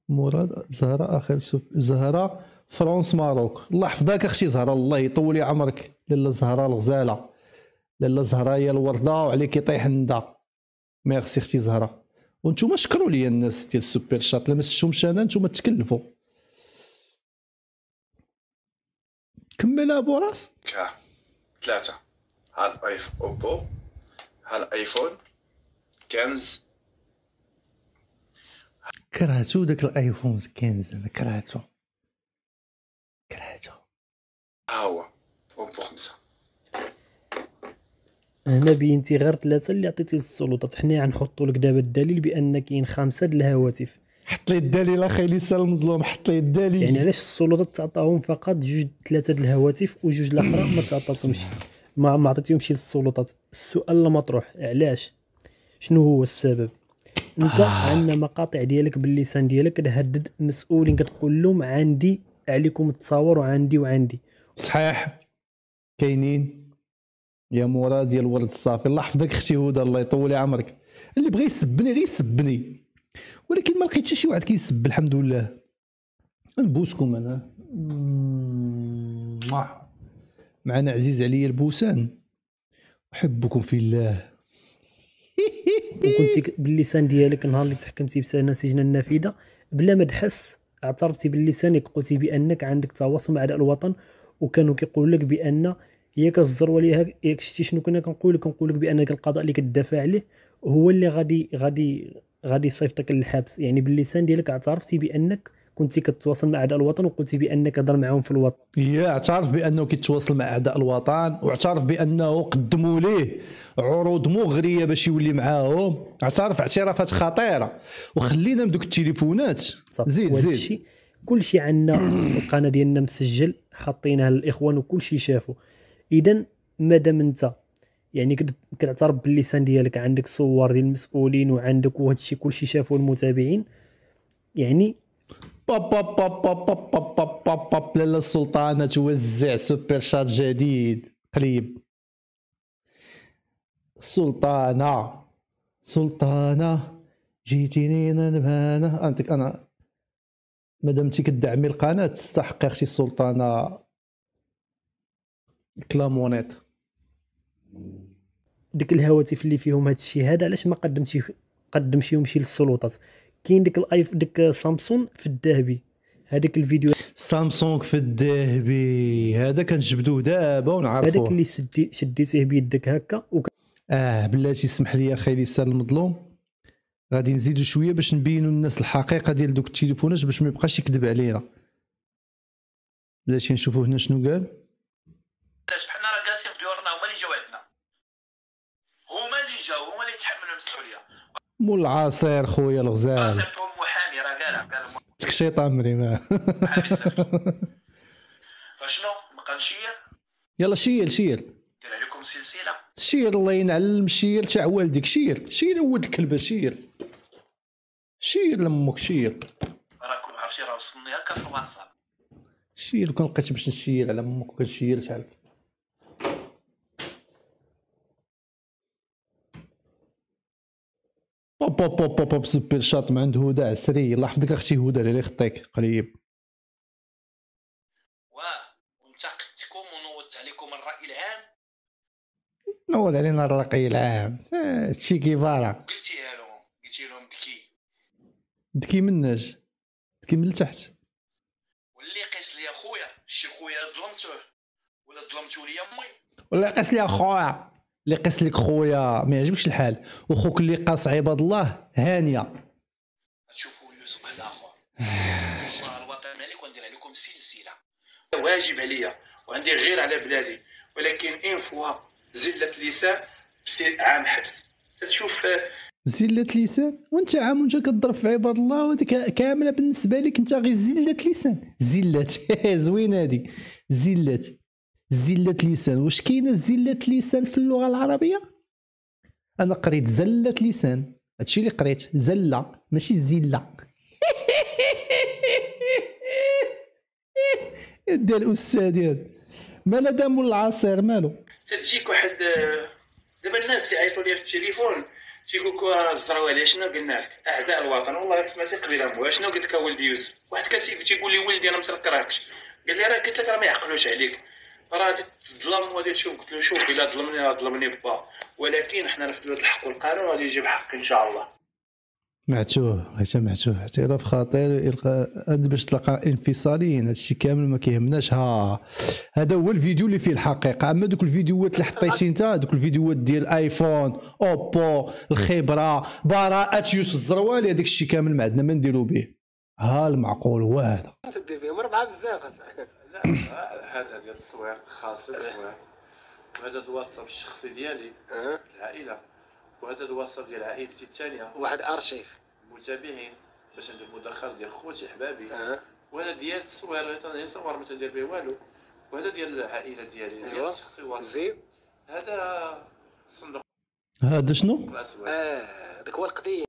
مراد زهره اخر زهره فرنسا ماروك الله يحفظك اختي زهره الله يطول عمرك لاله زهره الغزاله لاله زهره هي الورده وعليك يطيح الندى. ميرسي اختي زهره وانتم شكروا لي الناس ديال السوبر شات لا ما شفتهمش انا انتم تكلفوا. كمل ابو راس كا ثلاثه ها الايف اوبو ها الايفون كنز كرهتو داك الايفون كنز، انا كرهتو كرهتو. ها هو أربعة فاصلة خمسة. هنا بينتي غير ثلاثة اللي عطيتي للسلطات، حنا غنحطوا لك دابا الدليل بان كاين خمسة د الهواتف. حط لي الدليل اخي ليس المظلوم، حط لي الدليل. يعني علاش السلطات تعطاهم فقط جوج ثلاثة د الهواتف وجوج الاخرى ما تعطاهمش، ما ما عطيتيهمش للسلطات؟ السؤال المطروح علاش؟ شنو هو السبب؟ انت آه. عندنا مقاطع ديالك باللسان ديالك كتهدد مسؤولين، كتقول لهم عندي عليكم التصاور وعندي وعندي صحيح كاينين يا مورا ديال الورد الصافي. الله يحفظك اختي هدى الله يطول عمرك، اللي بغى يسبني غير يسبني، ولكن ما لقيتش شي واحد كيسب الحمد لله. نبوسكم انا معنا عزيز عليا البوسان، احبكم في الله. وكنتي باللسان ديالك نهار اللي تحكمتي بسنه سجن النافذه بلا ما تحس اعترفتي باللسان، قلتي بانك عندك تواصل مع اعداء الوطن، وكانوا كيقولوا لك بان ياك الزروه ليها ياك شتي شنو كنا كنقول لك كنقول لك بانك القضاء اللي كتدافع عليه هو اللي غادي غادي غادي يصيفطك للحبس. يعني باللسان ديالك اعترفتي بانك كنتي كتواصل مع اعداء الوطن، وقلتي بانك هضر معاهم في الوطن. يا اعترف بانه كيتواصل مع اعداء الوطن، واعترف بانه قدموا ليه عروض مغريه باش يولي معاهم، اعترف اعترافات خطيره. وخلينا من دوك التليفونات، زيد زيد كلشي عندنا في القناه ديالنا مسجل، حاطينها للاخوان وكلشي شافوا. اذا مادام انت يعني كتعترف باللسان ديالك عندك صور ديال المسؤولين وعندك وهادشي كلشي شافوا المتابعين، يعني باب باب باب باب باب باب باب باب باب لاله السلطانه توزع سوبر شات جديد قريب. سلطانه سلطانه جيتيني نبانه انتك انا مادامتي كدعمي القناه تستحق اختي السلطانه كلامونيت. ديك الهواتف اللي فيهم هادشي هذا علاش ما قدمتي قدمتيهمشي للسلطات؟ كاين ديك الايف ديك سامسونج في الذهبي، هذاك الفيديو سامسونج في الذهبي هذا كنجبدوه دابا ونعرفوه، هذاك اللي شدي شديتيه بيدك هكا وك... اه بلاتي اسمح لي اخي لسان المظلوم، غادي نزيدو شويه باش نبينوا للناس الحقيقه ديال دوك التليفونات باش ما يبقاش يكذب علينا. بلاتي نشوفوا هنا شنو قال. حنا راه جالسين في ديورنا، هما اللي جاو عندنا، هما اللي جاو هما اللي يتحملوا المسؤوليه. مول العصير خويا الغزال، العصير هو المحامي راه قالها قال تكشيط عمري ما محامي سر. شنو نبقى نشير؟ يلا شير شير دير عليكم سلسله شير الله ينعلم شير تاع والديك شير شير ولد الكلبه شير شير لامك شير راكم عرفتي راه وصلني هكا في الواتساب شير كون لقيت باش نشير على امك وكنشير شحال بوب بوب بوب بوب سوبر شاط من عند هدى عسري. الله يحفظك اختي هدى اللي خطيك قريب. واه وانتقدتكم ونوضت عليكم الراي العام، نوض علينا الراي العام هادشي كيفارا. قلتيها لهم قلتي لهم ذكي ذكي مناش ذكي من لتحت، واللي قيس لي اخويا شي خويا ظلمتوه ولا ظلمتو لي امي ولا قيس لي اخويا اللي قاس لك خويا ما يعجبكش الحال، وخوك اللي قاس عباد الله هانيه. تشوفوا يوسف واحد اخر والله الوطن مالك وندير عليكم سلسله واجب عليا وعندي غير على بلادي، ولكن ان فوا زله لسان بسير عام حبس. تشوف زله لسان وانت عام وانت كتضرب في عباد الله، وهذيك كامله بالنسبه لك انت غير زله لسان. زله زوينه هذه زله زلة لسان. واش كاينه زلة لسان في اللغة العربية؟ أنا قريت زلة لسان، هادشي اللي قريت، زلة ماشي زلة. ديال الأستاذ هذا مالا دام العصير مالو؟ تجيك واحد دابا الناس تيعيطوا لي في التليفون تيقول لك الزراوة عليا شنو قلنا لك؟ أعداء الوطن والله غير سمعتي قبيلة موها شنو قلت لك ولدي يوسف؟ واحد كان تيقول لي ولدي أنا ما تنكرهكش، قال لي راه قلت لك راه ما يعقلوش عليك. راه غادي تظلم وغادي تشوف. قلت له شوف الا ظلمني راه ظلمني با، ولكن حنا نفذوا الحق والقانون غادي يجيب حق ان شاء الله. معتوه حتى معتوه اعتراف خطير باش تلقى انفصاليين. هادشي كامل ما كيهمناش، ها هذا هو الفيديو اللي فيه الحقيقه. اما دوك الفيديوهات اللي حطيتي انت، دوك الفيديوهات ديال ايفون اوبو الخبره براءه يوسف الزروالي، هذاك الشيء كامل ما عندنا ما نديرو به. ها المعقول هو هذا انت دير فيهم ربعه بزاف اصاحبي. هذا ديال التصوير خاص التصوير، وهذا الواتساب الشخصي ديالي العائله، وهذا الواتساب ديال عائلتي الثانيه، واحد ارشيف متابعين باش ندير مداخل ديال خوتي حبابي، وهذا ديال التصويرات انا نصور ما تندير به والو، وهذا ديال العائله ديالي ديال الشخصي واتساب. هذا صندوق هذا شنو؟ اه هذاك هو القضيه.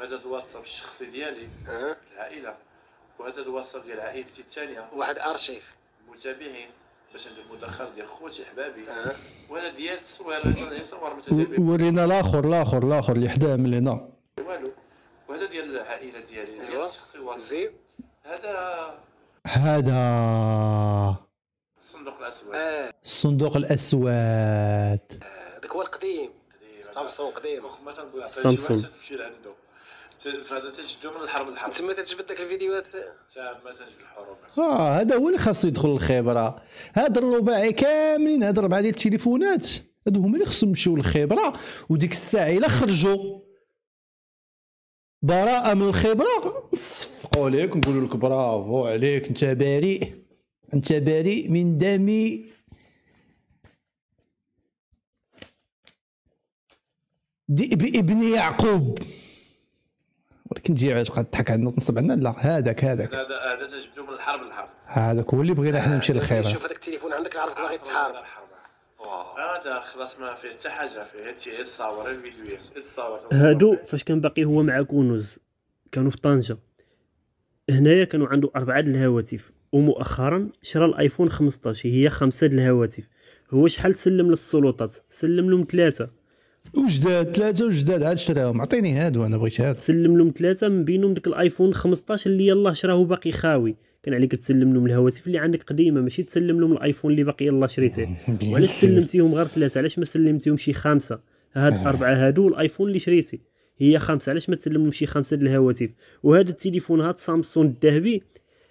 وهذا الواتساب الشخصي ديالي العائله، وهذا الواتساب ديال عائلتي الثانيه، واحد ارشيف متابعين باش ندير مداخل ديال خوتي حبابي، وهذا ديال التصويرات انا نصور ما تندير به. ورينا الاخر الاخر الاخر اللي حداه من هنا والو، وهذا ديال العائله ديالي ديال الشخصي واتساب. هذا هذا الصندوق الاسود. آه. الصندوق الاسود هذاك آه. هو القديم، سامسونج قديم. ما تنقول عطيتي سامسونج تمشي لعندو، فهذا تجبدو من الحرب الحرب تما تجبد داك الفيديوهات تما تجبد الحروب. اه هذا هو اللي خاصو يدخل للخبره. هاد الرباعي كاملين، هاد الربعه ديال التليفونات هادو هما اللي خصهم يمشيو للخبره. وديك الساعه الا خرجوا براءة من الخبرة نصفقوا ليك نقولوا لك برافو عليك، انت بريء، انت بريء من دمي ذئب ابن يعقوب. ولكن تجي تبقى تضحك عندنا وتنصب عندنا، لا هذاك هذاك هذا هذا تجبدو من الحرب للحرب، هذاك هو اللي بغينا حنا نمشي للخبرة. شوف هذاك التليفون عندك عارف باغي تحارب، هذا خلاص ما فيه حتى حاجه، فيه تي تصاور الفيديوهات تصاور. هادو فاش كان باقي هو مع كونوز كانوا في طنجه، هنايا كانوا عنده اربعه د الهواتف، ومؤخرا شرى الايفون خمسطاش هي خمسه د الهواتف. هو شحال سلم للسلطات؟ سلم لهم ثلاثه وجداد، ثلاثه وجداد عاد شراهم. عطيني هادو انا بغيت هاد. سلم لهم ثلاثه، من بينهم داك الايفون خمسطاش اللي يلاه شراه باقي خاوي. كان عليك تسلم لهم الهواتف اللي عندك قديمه، ماشي تسلم لهم الايفون اللي باقي يلاه شريتيه. وعلاش سلمتيهم غير ثلاثه؟ علاش ما سلمتيهم شي خمسه؟ هاد اربعه هادو الايفون اللي شريتي هي خمسه، علاش ما تسلم لهم شي خمسه ديال الهواتف؟ وهذا التليفون هاد سامسونج الذهبي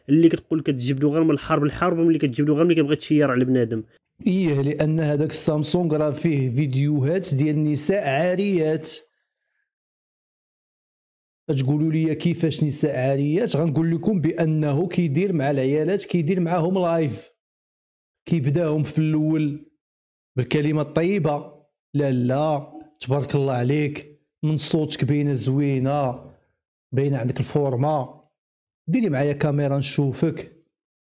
اللي كتقول كتجبدو غير من الحرب الحرب، ملي كتجبدو غير ملي كتبغي تشير على بنادم. ايه لان هذاك السامسونج راه فيه فيديوهات ديال نساء عاريات. تقولوا لي كيفاش نساء عاريات؟ غنقول لكم بانه كيدير مع العيالات، كيدير معاهم لايف، كيبداهم في الاول بالكلمه الطيبه، لا لا تبارك الله عليك من صوتك باينه زوينه، باينه عندك الفورمه، ديري معايا كاميرا نشوفك.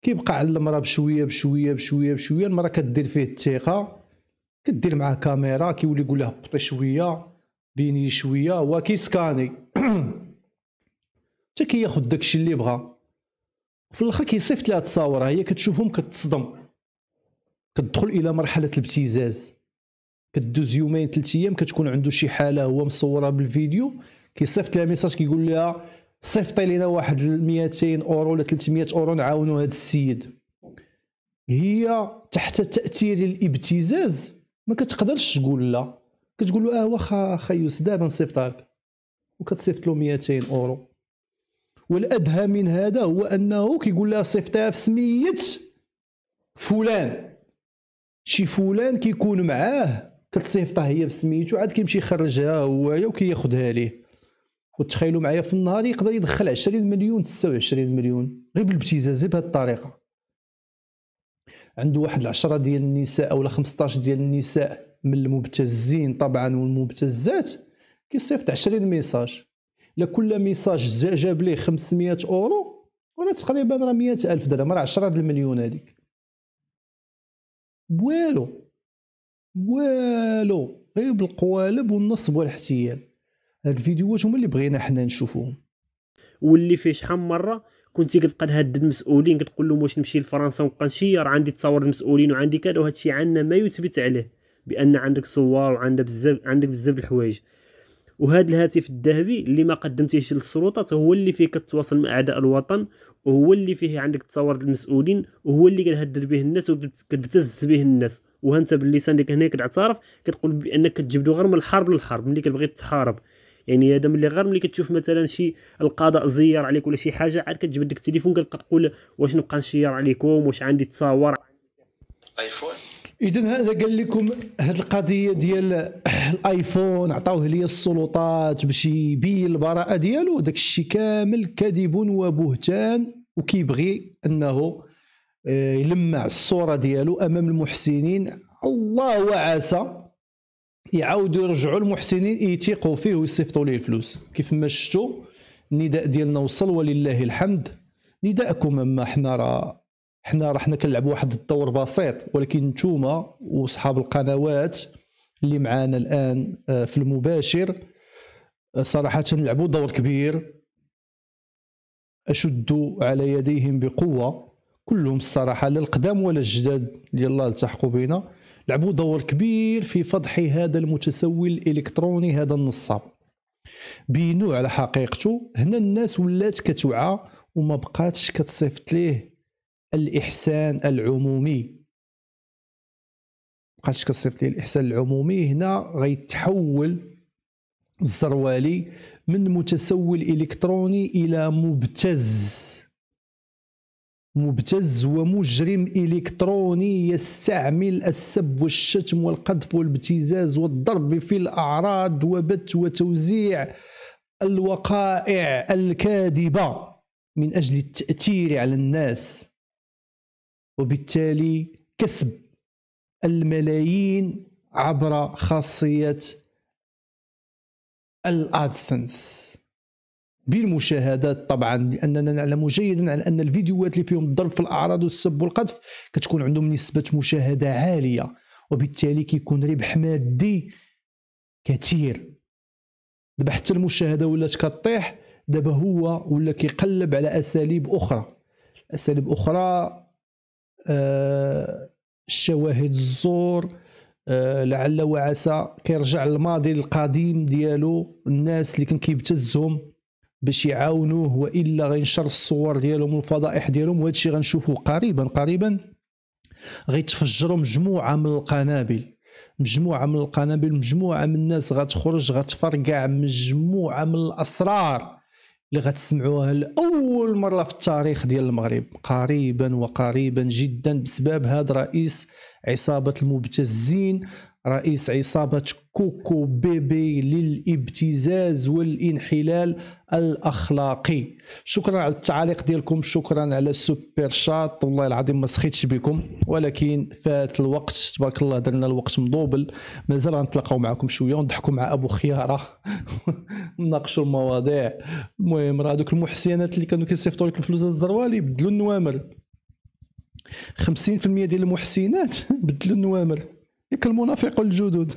كيبقى على المراه بشويه بشويه بشويه بشويه، المراه كدير فيه الثقه، كدير معاه كاميرا، كيولي يقول لها هبطي شويه بيني شويه، هو كيسكاني حتى كياخد داكشي اللي بغا. في الاخر كيصيفط لها تصاور، هي كتشوفهم كتصدم، كتدخل الى مرحله الابتزاز. كدوز يومين ثلاث ايام كتكون عنده شي حاله هو مصوره بالفيديو، كيصيفط لها ميساج كيقول لها صيفطي لينا واحد مئتين اورو ولا ثلاث مئة اورو نعاونوا هذا السيد. هي تحت تاثير الابتزاز ما كتقدرش تقول لا، كتقول له اه واخا خا يوسف دابا نصيفطها لك، وكتصيفط له مئتين اورو. والادهى من هذا هو انه كيقول لها صيفطيها في سميه فلان، شي فلان كيكون معاه كتصيفطها هي بسميتو، عاد كيمشي يخرجها هو وكياخذها ليه. وتخيلوا معايا في النهار يقدر يدخل عشرين مليون ستة وعشرين مليون غير بالابتزاز بهذه الطريقه. عنده واحد عشرة ديال النساء او خمسطاش ديال النساء من المبتزين طبعا والمبتزات، كيصيفط عشرين ميساج، لكل ميساج جاب ليه خمسمئة اورو ولا تقريبا راه مئة ألف درهم، راه عشرة د المليون هذيك. والو والو غير بالقوالب والنصب والاحتيال. هاد الفيديوهات هما اللي بغينا حنا نشوفوهم، واللي فيه شحال مره كنتي كتبقى تهدد المسؤولين كتقول لهم واش نمشي لفرنسا ونبقى نشير عندي تصاور المسؤولين وعندي كذا، وهادشي عندنا ما يثبت عليه بان عندك صور وعندك بزاف عندك بزاف الحوايج. وهذا الهاتف الذهبي اللي ما قدمتيهش للسلطات هو اللي فيه كتواصل مع اعداء الوطن، وهو اللي فيه عندك تصاور المسؤولين، وهو اللي كتهدد به الناس وكتبتز به الناس. وانت باللسان ديك هنا كتعترف كتقول بانك كتجبدو غير من الحرب للحرب، ملي كتبغي تحارب يعني هذا ملي غير ملي كتشوف مثلا شي القضاء زير عليك ولا شي حاجه، عاد كتجبد ديك التليفون كتبقى تقول واش نبقى نشير عليكم، واش عندي تصاور ايفون. اذا هذا قال لكم هذه القضيه ديال الايفون عطاوه لي السلطات باش يبين البراءه ديالو، داك الشيء كامل كذب وبهتان، وكيبغي انه يلمع الصوره ديالو امام المحسنين. الله وعسى يعاودوا يرجعوا المحسنين يثيقوا فيه ويصيفطوا ليه الفلوس. كيف ما شفتوا النداء ديالنا وصل ولله الحمد، نداءكم اما حنا راه حنا راه حنا كنلعبوا واحد الدور بسيط، ولكن نتوما واصحاب القنوات اللي معانا الان في المباشر صراحه لعبوا دور كبير، اشدوا على يديهم بقوه كلهم الصراحه، لا القدام ولا الجداد يلاه التحقوا بينا، لعبوا دور كبير في فضح هذا المتسول الالكتروني، هذا النصاب بينوه على حقيقته. هنا الناس ولات كتوعى وما بقاتش كتصيفط ليه الاحسان العمومي، بقاتش كتصيفط ليه الاحسان العمومي. هنا غيتحول الزروالي من متسول الكتروني الى مبتز، مبتز ومجرم إلكتروني يستعمل السب والشتم والقذف والابتزاز والضرب في الأعراض وبث وتوزيع الوقائع الكاذبة من أجل التأثير على الناس، وبالتالي كسب الملايين عبر خاصية الأدسنس بالمشاهدات. طبعا لاننا نعلم جيدا على ان الفيديوهات اللي فيهم الضرب في الاعراض والسب والقذف كتكون عندهم نسبه مشاهده عاليه، وبالتالي كيكون ربح مادي كثير. دابا حتى المشاهده ولات كطيح، دابا هو ولا كيقلب على اساليب اخرى، اساليب اخرى آه الشواهد الزور، أه لعل وعسى كيرجع للماضي القديم ديالو، الناس اللي كان كيبتزهم باش يعاونوه، والا غينشر الصور ديالهم والفضائح ديالهم. وهذا الشيء غنشوفوه قريبا قريبا، غيتفجروا مجموعه من القنابل، مجموعه من القنابل، مجموعه من الناس غتخرج غتفرقع، مجموعه من الاسرار اللي غتسمعوها لاول مره في التاريخ ديال المغرب قريبا وقريبا جدا، بسبب هذا رئيس عصابه المبتزين، رئيس عصابة كوكو بيبي للابتزاز والانحلال الأخلاقي. شكرا على التعليق ديالكم، شكرا على السوبر شات، والله العظيم ما سخيتش بكم، ولكن فات الوقت تبارك الله، درنا الوقت مضوبل. مازال غنتلاقاو معكم شويه ونضحكوا مع ابو خياره نناقشوا المواضيع. المهم راه هذوك المحسنات اللي كانوا كيصيفطوا لك الفلوس الزروالي بدلوا النوامر، خمسين في المية ديال المحسنات بدلوا النوامر، ديك المنافق والجدود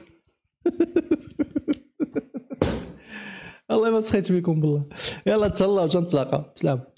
الله ما سخيت بكم بالله. يلا تهلاو، تنتلاقاو، سلام.